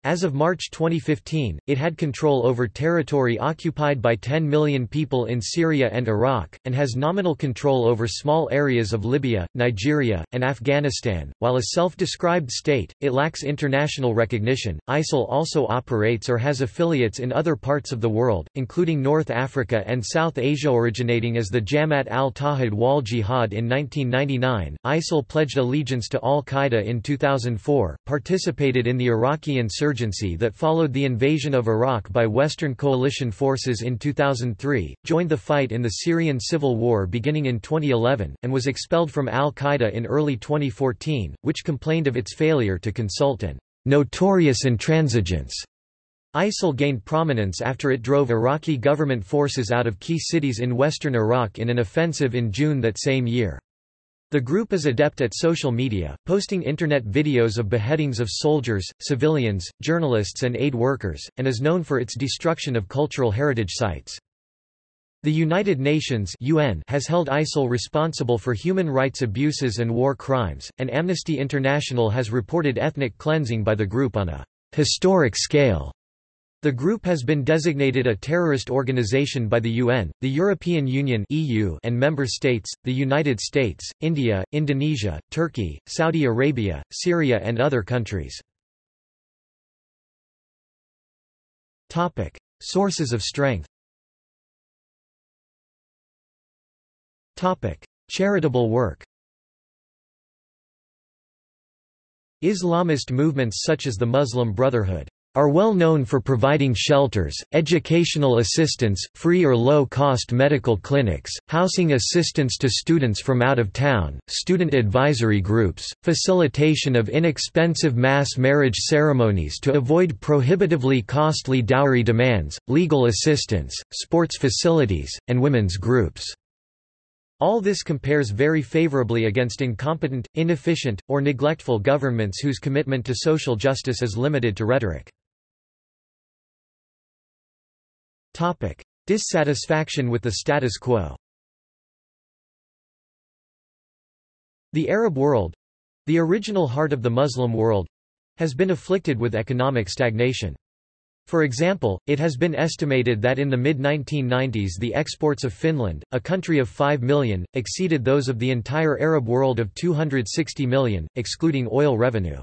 As of March twenty fifteen, it had control over territory occupied by ten million people in Syria and Iraq, and has nominal control over small areas of Libya, Nigeria, and Afghanistan. While a self-described state, it lacks international recognition. I S I L also operates or has affiliates in other parts of the world, including North Africa and South Asia, originating as the Jamaat al-Tahad wal Jihad in nineteen ninety-nine. I S I L pledged allegiance to Al-Qaeda in two thousand four, participated in the Iraqi insurgency that followed the invasion of Iraq by Western coalition forces in two thousand three, joined the fight in the Syrian civil war beginning in twenty eleven, and was expelled from Al-Qaeda in early twenty fourteen, which complained of its failure to consult and notorious intransigence. I S I L gained prominence after it drove Iraqi government forces out of key cities in western Iraq in an offensive in June that same year. The group is adept at social media, posting internet videos of beheadings of soldiers, civilians, journalists and aid workers, and is known for its destruction of cultural heritage sites. The United Nations (U N) has held I S I L responsible for human rights abuses and war crimes, and Amnesty International has reported ethnic cleansing by the group on a historic scale. The group has been designated a terrorist organization by the U N, the European Union (E U) and member states, the United States, India, Indonesia, Turkey, Saudi Arabia, Syria and other countries. Topic: Sources of strength. Topic: Charitable work. Islamist movements such as the Muslim Brotherhood are well known for providing shelters, educational assistance, free or low-cost medical clinics, housing assistance to students from out of town, student advisory groups, facilitation of inexpensive mass marriage ceremonies to avoid prohibitively costly dowry demands, legal assistance, sports facilities, and women's groups. All this compares very favorably against incompetent, inefficient, or neglectful governments whose commitment to social justice is limited to rhetoric. Topic: Dissatisfaction with the status quo. The Arab world, the original heart of the Muslim world, has been afflicted with economic stagnation. For example, it has been estimated that in the mid nineteen nineties the exports of Finland, a country of five million, exceeded those of the entire Arab world of two hundred sixty million, excluding oil revenue.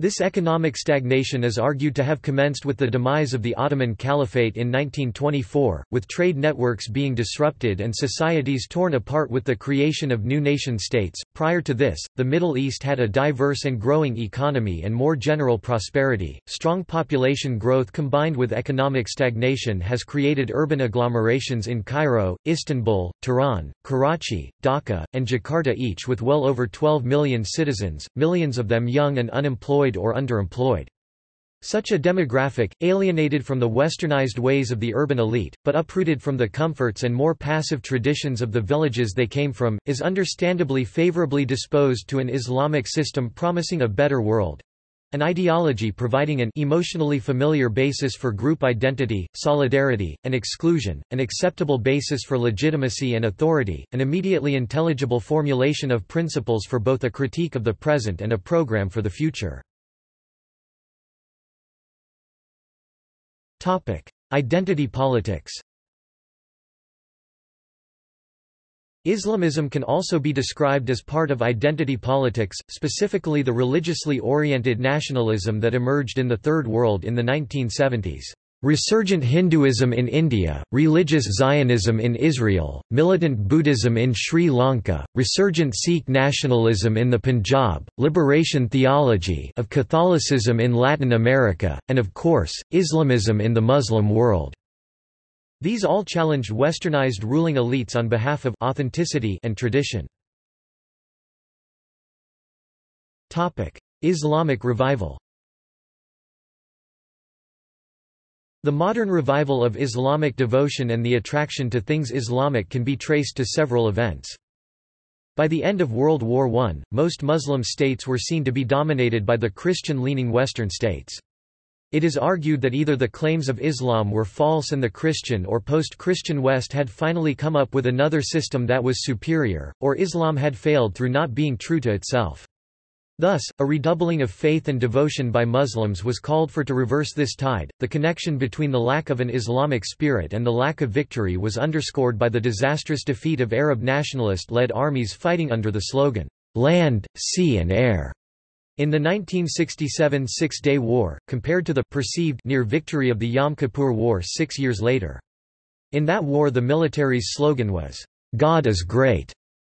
This economic stagnation is argued to have commenced with the demise of the Ottoman Caliphate in nineteen twenty-four, with trade networks being disrupted and societies torn apart with the creation of new nation-states. Prior to this, the Middle East had a diverse and growing economy and more general prosperity. Strong population growth combined with economic stagnation has created urban agglomerations in Cairo, Istanbul, Tehran, Karachi, Dhaka, and Jakarta, each with well over twelve million citizens, millions of them young and unemployed or underemployed. Such a demographic, alienated from the westernized ways of the urban elite, but uprooted from the comforts and more passive traditions of the villages they came from, is understandably favorably disposed to an Islamic system promising a better world, an ideology providing an emotionally familiar basis for group identity, solidarity, and exclusion, an acceptable basis for legitimacy and authority, an immediately intelligible formulation of principles for both a critique of the present and a program for the future. Topic: Identity politics. Islamism can also be described as part of identity politics, specifically the religiously oriented nationalism that emerged in the Third World in the nineteen seventies. Resurgent Hinduism in India, religious Zionism in Israel, militant Buddhism in Sri Lanka, resurgent Sikh nationalism in the Punjab, liberation theology of Catholicism in Latin America, and of course, Islamism in the Muslim world. These all challenged westernized ruling elites on behalf of authenticity and tradition. Topic: Islamic revival. The modern revival of Islamic devotion and the attraction to things Islamic can be traced to several events. By the end of World War One, most Muslim states were seen to be dominated by the Christian-leaning Western states. It is argued that either the claims of Islam were false and the Christian or post-Christian West had finally come up with another system that was superior, or Islam had failed through not being true to itself. Thus, a redoubling of faith and devotion by Muslims was called for to reverse this tide. The connection between the lack of an Islamic spirit and the lack of victory was underscored by the disastrous defeat of Arab nationalist-led armies fighting under the slogan, "Land, Sea and Air." In the nineteen sixty-seven Six-Day War, compared to the perceived near victory of the Yom Kippur War six years later. In that war the military's slogan was, "God is great."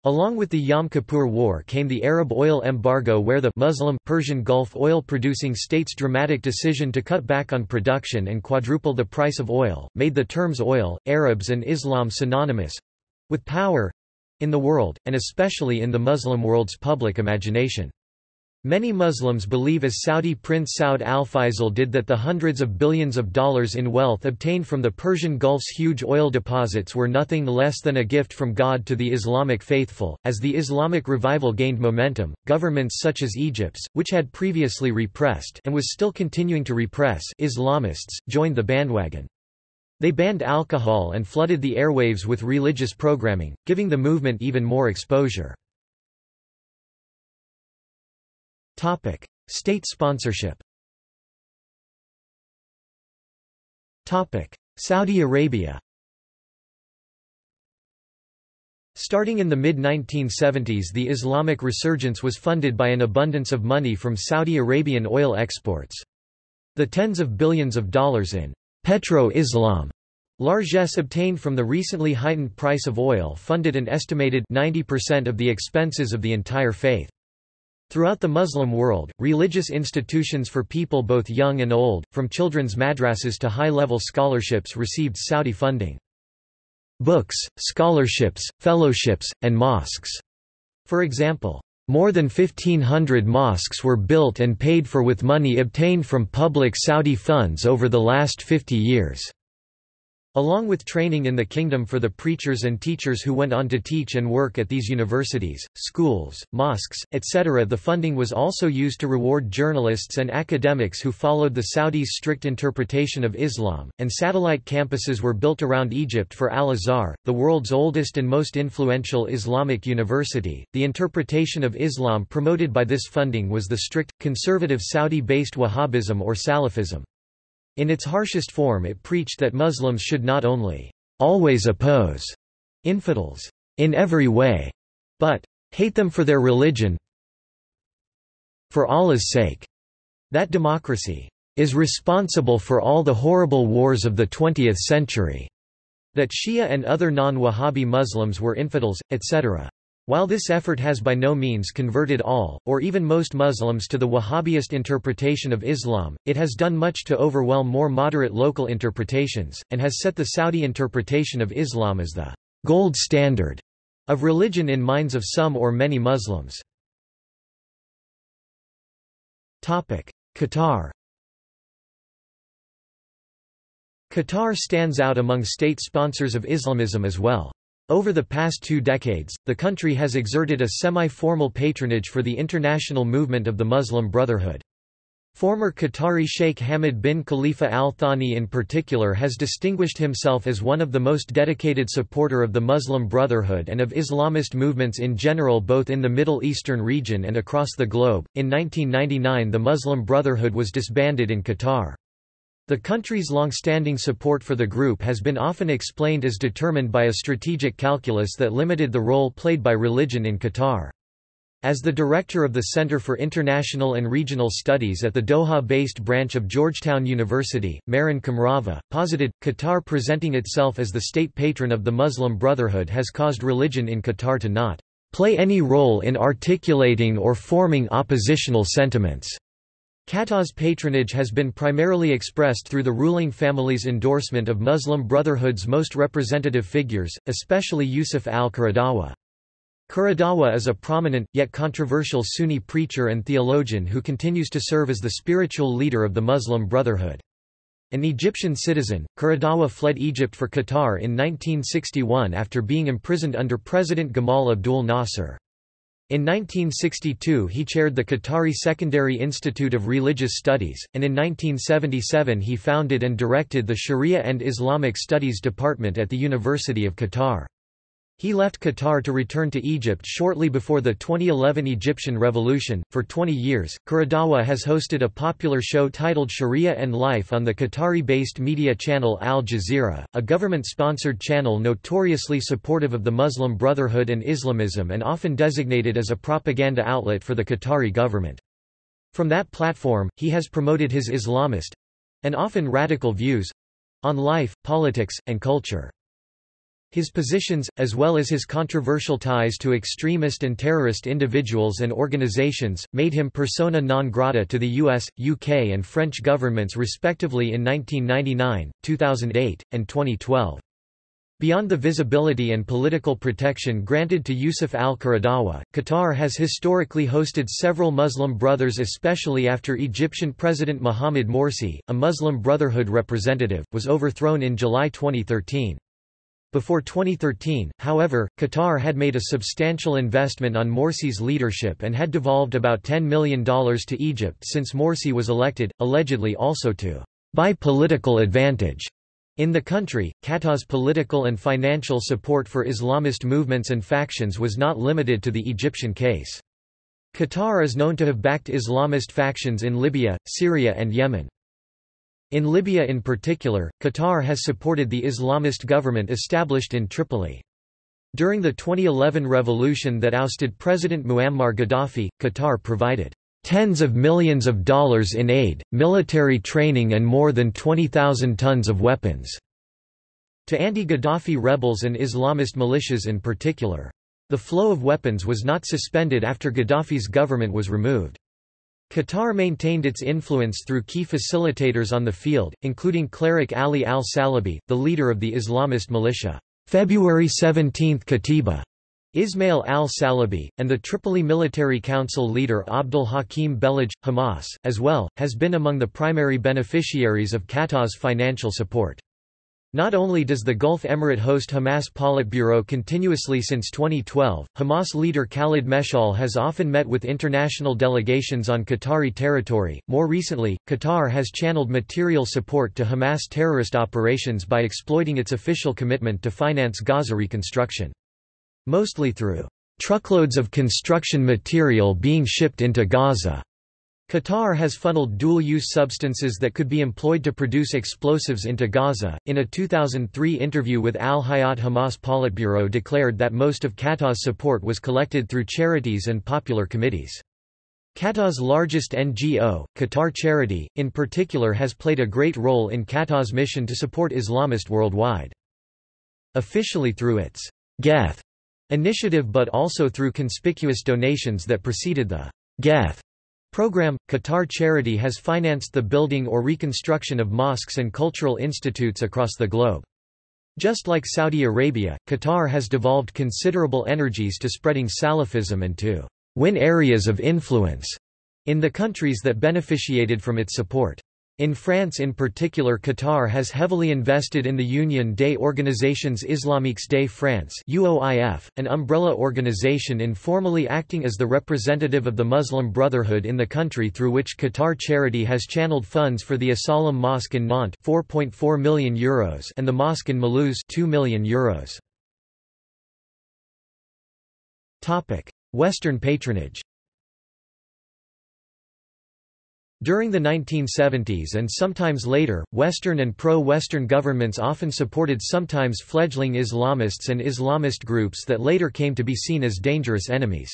Along with the Yom Kippur War came the Arab oil embargo, where the Muslim Persian Gulf oil-producing states' dramatic decision to cut back on production and quadruple the price of oil, made the terms oil, Arabs and Islam synonymous—with power—in the world, and especially in the Muslim world's public imagination. Many Muslims believe, as Saudi Prince Saud al-Faisal did, that the hundreds of billions of dollars in wealth obtained from the Persian Gulf's huge oil deposits were nothing less than a gift from God to the Islamic faithful. As the Islamic revival gained momentum, governments such as Egypt's, which had previously repressed and was still continuing to repress Islamists, joined the bandwagon. They banned alcohol and flooded the airwaves with religious programming, giving the movement even more exposure. Topic: State sponsorship. Topic: Saudi Arabia. Starting in the mid nineteen seventies, the Islamic resurgence was funded by an abundance of money from Saudi Arabian oil exports. The tens of billions of dollars in petro-Islam Largesse obtained from the recently heightened price of oil funded an estimated ninety percent of the expenses of the entire faith. Throughout the Muslim world, religious institutions for people both young and old, from children's madrasas to high-level scholarships, received Saudi funding. Books, scholarships, fellowships, and mosques. For example, more than fifteen hundred mosques were built and paid for with money obtained from public Saudi funds over the last fifty years. Along with training in the kingdom for the preachers and teachers who went on to teach and work at these universities, schools, mosques, et cetera, the funding was also used to reward journalists and academics who followed the Saudis' strict interpretation of Islam, and satellite campuses were built around Egypt for Al-Azhar, the world's oldest and most influential Islamic university. The interpretation of Islam promoted by this funding was the strict, conservative Saudi-based Wahhabism or Salafism. In its harshest form, it preached that Muslims should not only always oppose infidels in every way, but hate them for their religion, for Allah's sake, that democracy is responsible for all the horrible wars of the twentieth century, that Shia and other non-Wahhabi Muslims were infidels, et cetera. While this effort has by no means converted all, or even most Muslims to the Wahhabist interpretation of Islam, it has done much to overwhelm more moderate local interpretations, and has set the Saudi interpretation of Islam as the gold standard of religion in minds of some or many Muslims. Qatar. Qatar stands out among state sponsors of Islamism as well. Over the past two decades, the country has exerted a semi-formal patronage for the international movement of the Muslim Brotherhood. Former Qatari Sheikh Hamad bin Khalifa Al Thani in particular has distinguished himself as one of the most dedicated supporter of the Muslim Brotherhood and of Islamist movements in general, both in the Middle Eastern region and across the globe. In nineteen ninety-nine, the Muslim Brotherhood was disbanded in Qatar. The country's long-standing support for the group has been often explained as determined by a strategic calculus that limited the role played by religion in Qatar. As the director of the Center for International and Regional Studies at the Doha-based branch of Georgetown University, Marin Kamrava, posited, Qatar presenting itself as the state patron of the Muslim Brotherhood has caused religion in Qatar to not play any role in articulating or forming oppositional sentiments. Qatar's patronage has been primarily expressed through the ruling family's endorsement of Muslim Brotherhood's most representative figures, especially Yusuf al-Qaradawi. Qaradawi is a prominent, yet controversial Sunni preacher and theologian who continues to serve as the spiritual leader of the Muslim Brotherhood. An Egyptian citizen, Qaradawi fled Egypt for Qatar in nineteen sixty-one after being imprisoned under President Gamal Abdel Nasser. In nineteen sixty-two he chaired the Qatari Secondary Institute of Religious Studies, and in nineteen seventy-seven he founded and directed the Sharia and Islamic Studies Department at the University of Qatar. He left Qatar to return to Egypt shortly before the twenty eleven Egyptian Revolution. For twenty years, Qaradawi has hosted a popular show titled Sharia and Life on the Qatari-based media channel Al Jazeera, a government-sponsored channel notoriously supportive of the Muslim Brotherhood and Islamism and often designated as a propaganda outlet for the Qatari government. From that platform, he has promoted his Islamist, and often radical views, on life, politics, and culture. His positions, as well as his controversial ties to extremist and terrorist individuals and organizations, made him persona non grata to the U S, U K and French governments respectively in nineteen ninety-nine, two thousand eight, and twenty twelve. Beyond the visibility and political protection granted to Yusuf al-Qaradawi, Qatar has historically hosted several Muslim Brothers, especially after Egyptian President Mohamed Morsi, a Muslim Brotherhood representative, was overthrown in July twenty thirteen. Before twenty thirteen, however, Qatar had made a substantial investment on Morsi's leadership and had devolved about ten million dollars to Egypt since Morsi was elected, allegedly also to buy political advantage. In the country, Qatar's political and financial support for Islamist movements and factions was not limited to the Egyptian case. Qatar is known to have backed Islamist factions in Libya, Syria and Yemen. In Libya in particular, Qatar has supported the Islamist government established in Tripoli. During the twenty eleven revolution that ousted President Muammar Gaddafi, Qatar provided tens of millions of dollars in aid, military training and more than twenty thousand tons of weapons. to anti-Gaddafi rebels and Islamist militias in particular. The flow of weapons was not suspended after Gaddafi's government was removed. Qatar maintained its influence through key facilitators on the field, including cleric Ali al-Salabi, the leader of the Islamist militia, February seventeenth Katiba, Ismail al-Salabi, and the Tripoli Military Council leader Abdel Hakim Belij. Hamas, as well, has been among the primary beneficiaries of Qatar's financial support. Not only does the Gulf Emirate host Hamas Politburo continuously since twenty twelve, Hamas leader Khalid Meshal has often met with international delegations on Qatari territory. More recently, Qatar has channeled material support to Hamas terrorist operations by exploiting its official commitment to finance Gaza reconstruction, mostly through truckloads of construction material being shipped into Gaza. Qatar has funneled dual-use substances that could be employed to produce explosives into Gaza. In a two thousand three interview with Al Hayat, Hamas Politburo declared that most of Qatar's support was collected through charities and popular committees. Qatar's largest N G O, Qatar Charity, in particular has played a great role in Qatar's mission to support Islamists worldwide. Officially through its Geth initiative, but also through conspicuous donations that preceded the Geth program, Qatar Charity has financed the building or reconstruction of mosques and cultural institutes across the globe. Just like Saudi Arabia, Qatar has devolved considerable energies to spreading Salafism and to win areas of influence in the countries that beneficiated from its support. In France in particular, Qatar has heavily invested in the Union des Organisations Islamiques de France (U O I F), an umbrella organization informally acting as the representative of the Muslim Brotherhood in the country, through which Qatar Charity has channeled funds for the Al-Salam Mosque in Nantes four point four million euros and the mosque in Mulhouse two million euros. Topic: Western patronage. During the nineteen seventies and sometimes later, Western and pro-Western governments often supported sometimes fledgling Islamists and Islamist groups that later came to be seen as dangerous enemies.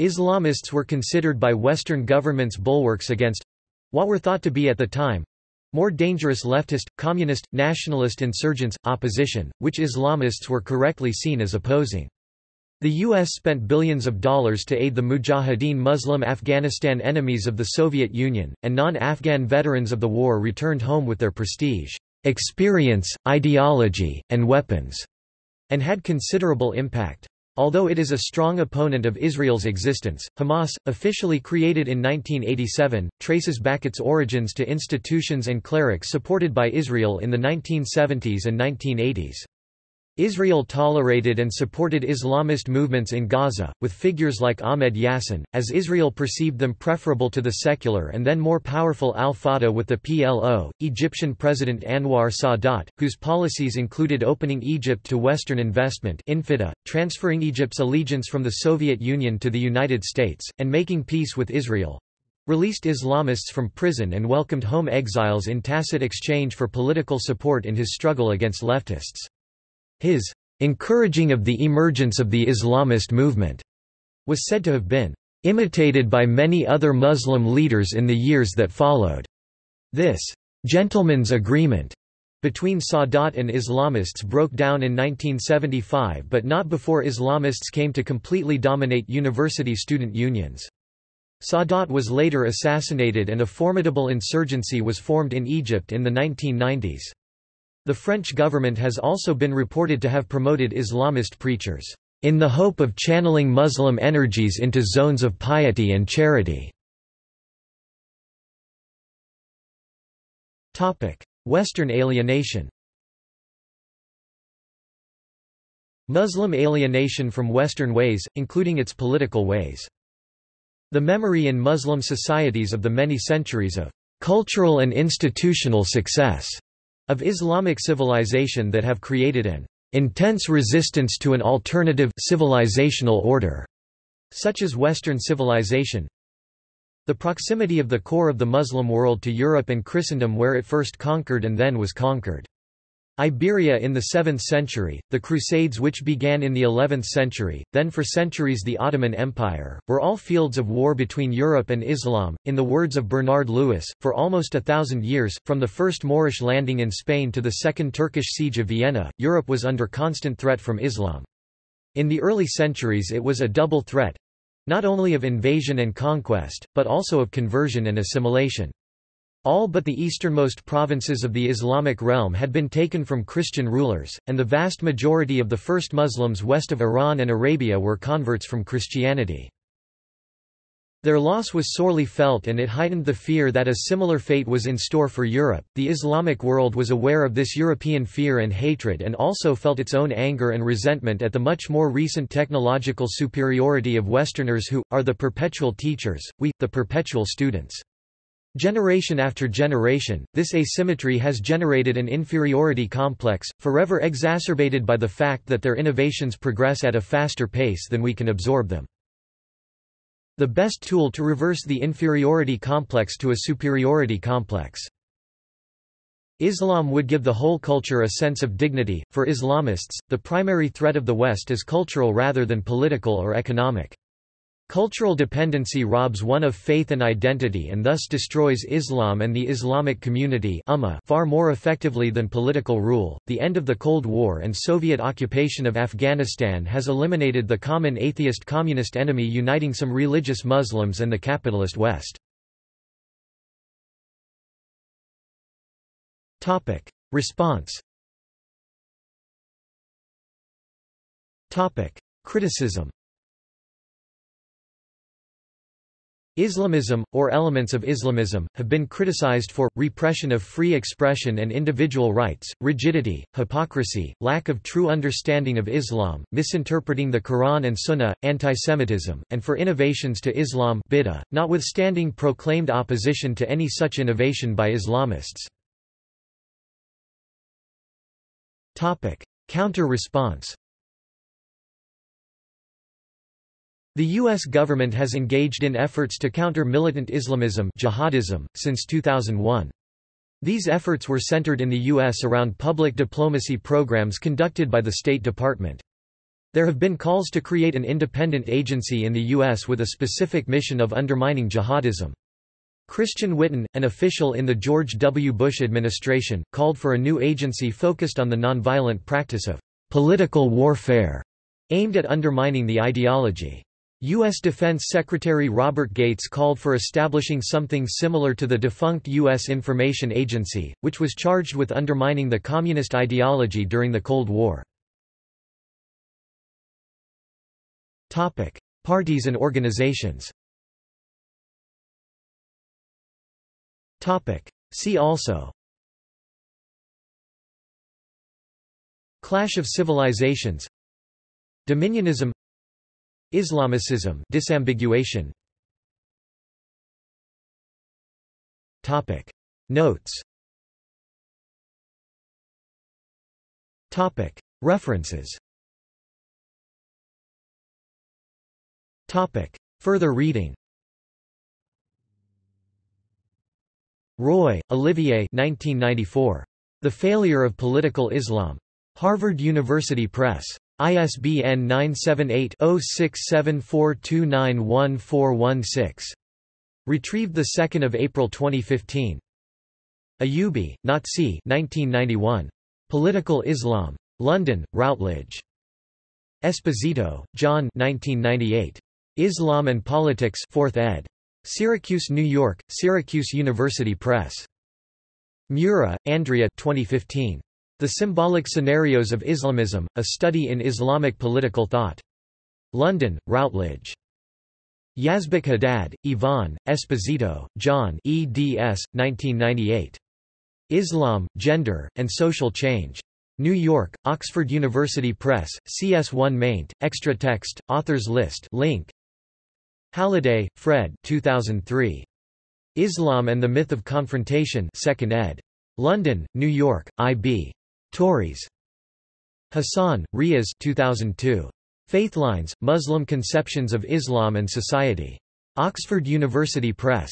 Islamists were considered by Western governments bulwarks against—what were thought to be at the time—more dangerous leftist, communist, nationalist insurgents, opposition, which Islamists were correctly seen as opposing. The U S spent billions of dollars to aid the Mujahideen Muslim Afghanistan enemies of the Soviet Union, and non-Afghan veterans of the war returned home with their prestige, experience, ideology, and weapons, and had considerable impact. Although it is a strong opponent of Israel's existence, Hamas, officially created in nineteen eighty-seven, traces back its origins to institutions and clerics supported by Israel in the nineteen seventies and nineteen eighties. Israel tolerated and supported Islamist movements in Gaza, with figures like Ahmed Yassin, as Israel perceived them preferable to the secular and then more powerful al-Fatah with the P L O. Egyptian President Anwar Sadat, whose policies included opening Egypt to Western investment (infida), transferring Egypt's allegiance from the Soviet Union to the United States, and making peace with Israel, released Islamists from prison and welcomed home exiles in tacit exchange for political support in his struggle against leftists. His encouraging of the emergence of the Islamist movement was said to have been imitated by many other Muslim leaders in the years that followed. This gentleman's agreement between Sadat and Islamists broke down in nineteen seventy-five, but not before Islamists came to completely dominate university student unions. Sadat was later assassinated and a formidable insurgency was formed in Egypt in the nineteen nineties. The French government has also been reported to have promoted Islamist preachers, in the hope of channeling Muslim energies into zones of piety and charity. Western alienation. Muslim alienation from Western ways, including its political ways. The memory in Muslim societies of the many centuries of cultural and institutional success of Islamic civilization that have created an intense resistance to an alternative civilizational order, such as Western civilization. The proximity of the core of the Muslim world to Europe and Christendom, where it first conquered and then was conquered. Iberia in the seventh century, the Crusades which began in the eleventh century, then for centuries the Ottoman Empire, were all fields of war between Europe and Islam, in the words of Bernard Lewis, for almost a thousand years, from the first Moorish landing in Spain to the second Turkish siege of Vienna, Europe was under constant threat from Islam. In the early centuries it was a double threat—not only of invasion and conquest, but also of conversion and assimilation. All but the easternmost provinces of the Islamic realm had been taken from Christian rulers, and the vast majority of the first Muslims west of Iran and Arabia were converts from Christianity. Their loss was sorely felt, and it heightened the fear that a similar fate was in store for Europe. The Islamic world was aware of this European fear and hatred, and also felt its own anger and resentment at the much more recent technological superiority of Westerners who are the perpetual teachers, we, the perpetual students. Generation after generation, this asymmetry has generated an inferiority complex, forever exacerbated by the fact that their innovations progress at a faster pace than we can absorb them. The best tool to reverse the inferiority complex to a superiority complex. Islam would give the whole culture a sense of dignity. For Islamists, the primary threat of the West is cultural rather than political or economic. Cultural dependency robs one of faith and identity and thus destroys Islam and the Islamic community ummah far more effectively than political rule. The end of the Cold War and Soviet occupation of Afghanistan has eliminated the common atheist communist enemy uniting some religious Muslims and the capitalist West. Topic: Response. Topic: Criticism. Islamism, or elements of Islamism, have been criticized for repression of free expression and individual rights, rigidity, hypocrisy, lack of true understanding of Islam, misinterpreting the Quran and Sunnah, antisemitism, and for innovations to Islam bid'ah, notwithstanding proclaimed opposition to any such innovation by Islamists. Counter-response. The U S government has engaged in efforts to counter militant Islamism jihadism since two thousand one. These efforts were centered in the U S around public diplomacy programs conducted by the State Department. There have been calls to create an independent agency in the U S with a specific mission of undermining jihadism. Christian Witten, an official in the George W. Bush administration, called for a new agency focused on the nonviolent practice of political warfare aimed at undermining the ideology. U S Defense Secretary Robert Gates called for establishing something similar to the defunct U S Information Agency, which was charged with undermining the communist ideology during the Cold War. Topic: Parties and organizations. Topic: See also. Clash of civilizations. Dominionism. Islamicism disambiguation. Topic: Notes. Topic: References. Topic: Further reading. Roy, Olivier, nineteen ninety-four. The Failure of Political Islam. Harvard University Press. I S B N nine seven eight, zero six seven four two nine one four one six. Retrieved the second of April twenty fifteen. Ayubi, Natsi, nineteen ninety-one. Political Islam. London, Routledge. Esposito, John, nineteen ninety-eight. Islam and Politics, fourth ed. Syracuse, New York, Syracuse University Press. Mura, Andrea, twenty fifteen. The Symbolic Scenarios of Islamism, A Study in Islamic Political Thought. London, Routledge. Yazbek Haddad, Ivan, Esposito, John, eds, nineteen ninety-eight. Islam, Gender, and Social Change. New York, Oxford University Press, C S one maint, extra text, authors list link. Halliday, Fred, two thousand three. Islam and the Myth of Confrontation, second ed. London, New York, I B. Tories. Hassan, Riaz, two thousand two. Faithlines, Muslim Conceptions of Islam and Society. Oxford University Press.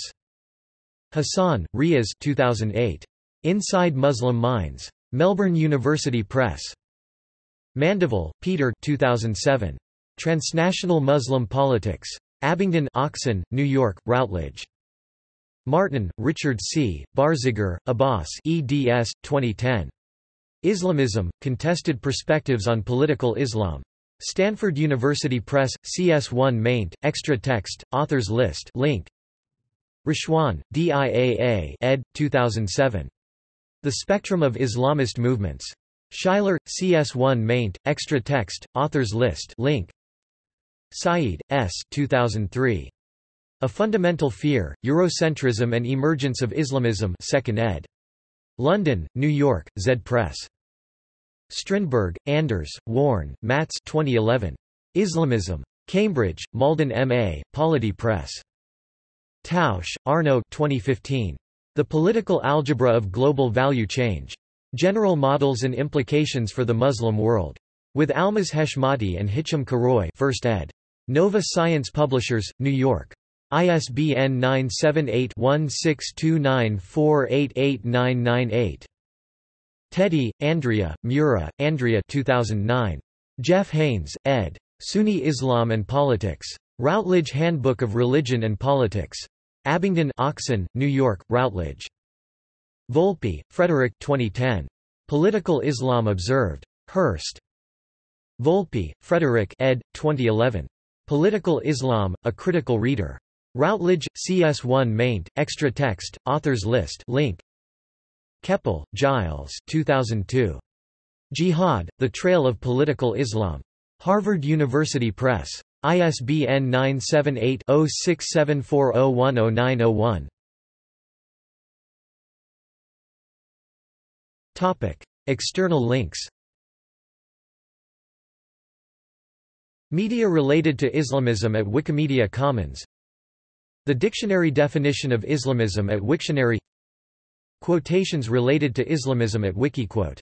Hassan, Riaz, two thousand eight. Inside Muslim Minds. Melbourne University Press. Mandeville, Peter two thousand seven. Transnational Muslim Politics. Abingdon, Oxon, New York, Routledge. Martin, Richard C., Barziger, Abbas eds. twenty ten. Islamism, Contested Perspectives on Political Islam. Stanford University Press, C S one maint, extra text, authors list link. Rishwan, D I A A ed. two thousand seven. The Spectrum of Islamist Movements. Schuyler, C S one maint, extra text, authors list link. Sayyid, S. two thousand three. A Fundamental Fear, Eurocentrism and Emergence of Islamism, second ed. London, New York, Zed Press. Strindberg, Anders, Warren, Matz twenty eleven. Islamism. Cambridge, Malden M A, Polity Press. Tausch, Arno twenty fifteen. The Political Algebra of Global Value Change. General Models and Implications for the Muslim World. With Almaz Heshmati and Hicham Karoy, first ed. Nova Science Publishers, New York. I S B N nine seven eight one six two nine four eight eight nine nine eight. Teddy, Andrea, Mura, Andrea two thousand nine. Jeff Haynes, ed. Sunni Islam and Politics. Routledge Handbook of Religion and Politics. Abingdon, Oxon, New York, Routledge. Volpe, Frederick twenty ten. Political Islam Observed. Hearst. Volpe, Frederick ed. twenty eleven. Political Islam, A Critical Reader. Routledge, C S one maint, extra text, authors list link. Keppel, Giles two thousand two. Jihad, The Trail of Political Islam. Harvard University Press. I S B N nine seven eight zero six seven four zero one zero nine zero one. Topic: External links. Media related to Islamism at Wikimedia Commons. The dictionary definition of Islamism at Wiktionary. Quotations related to Islamism at Wikiquote.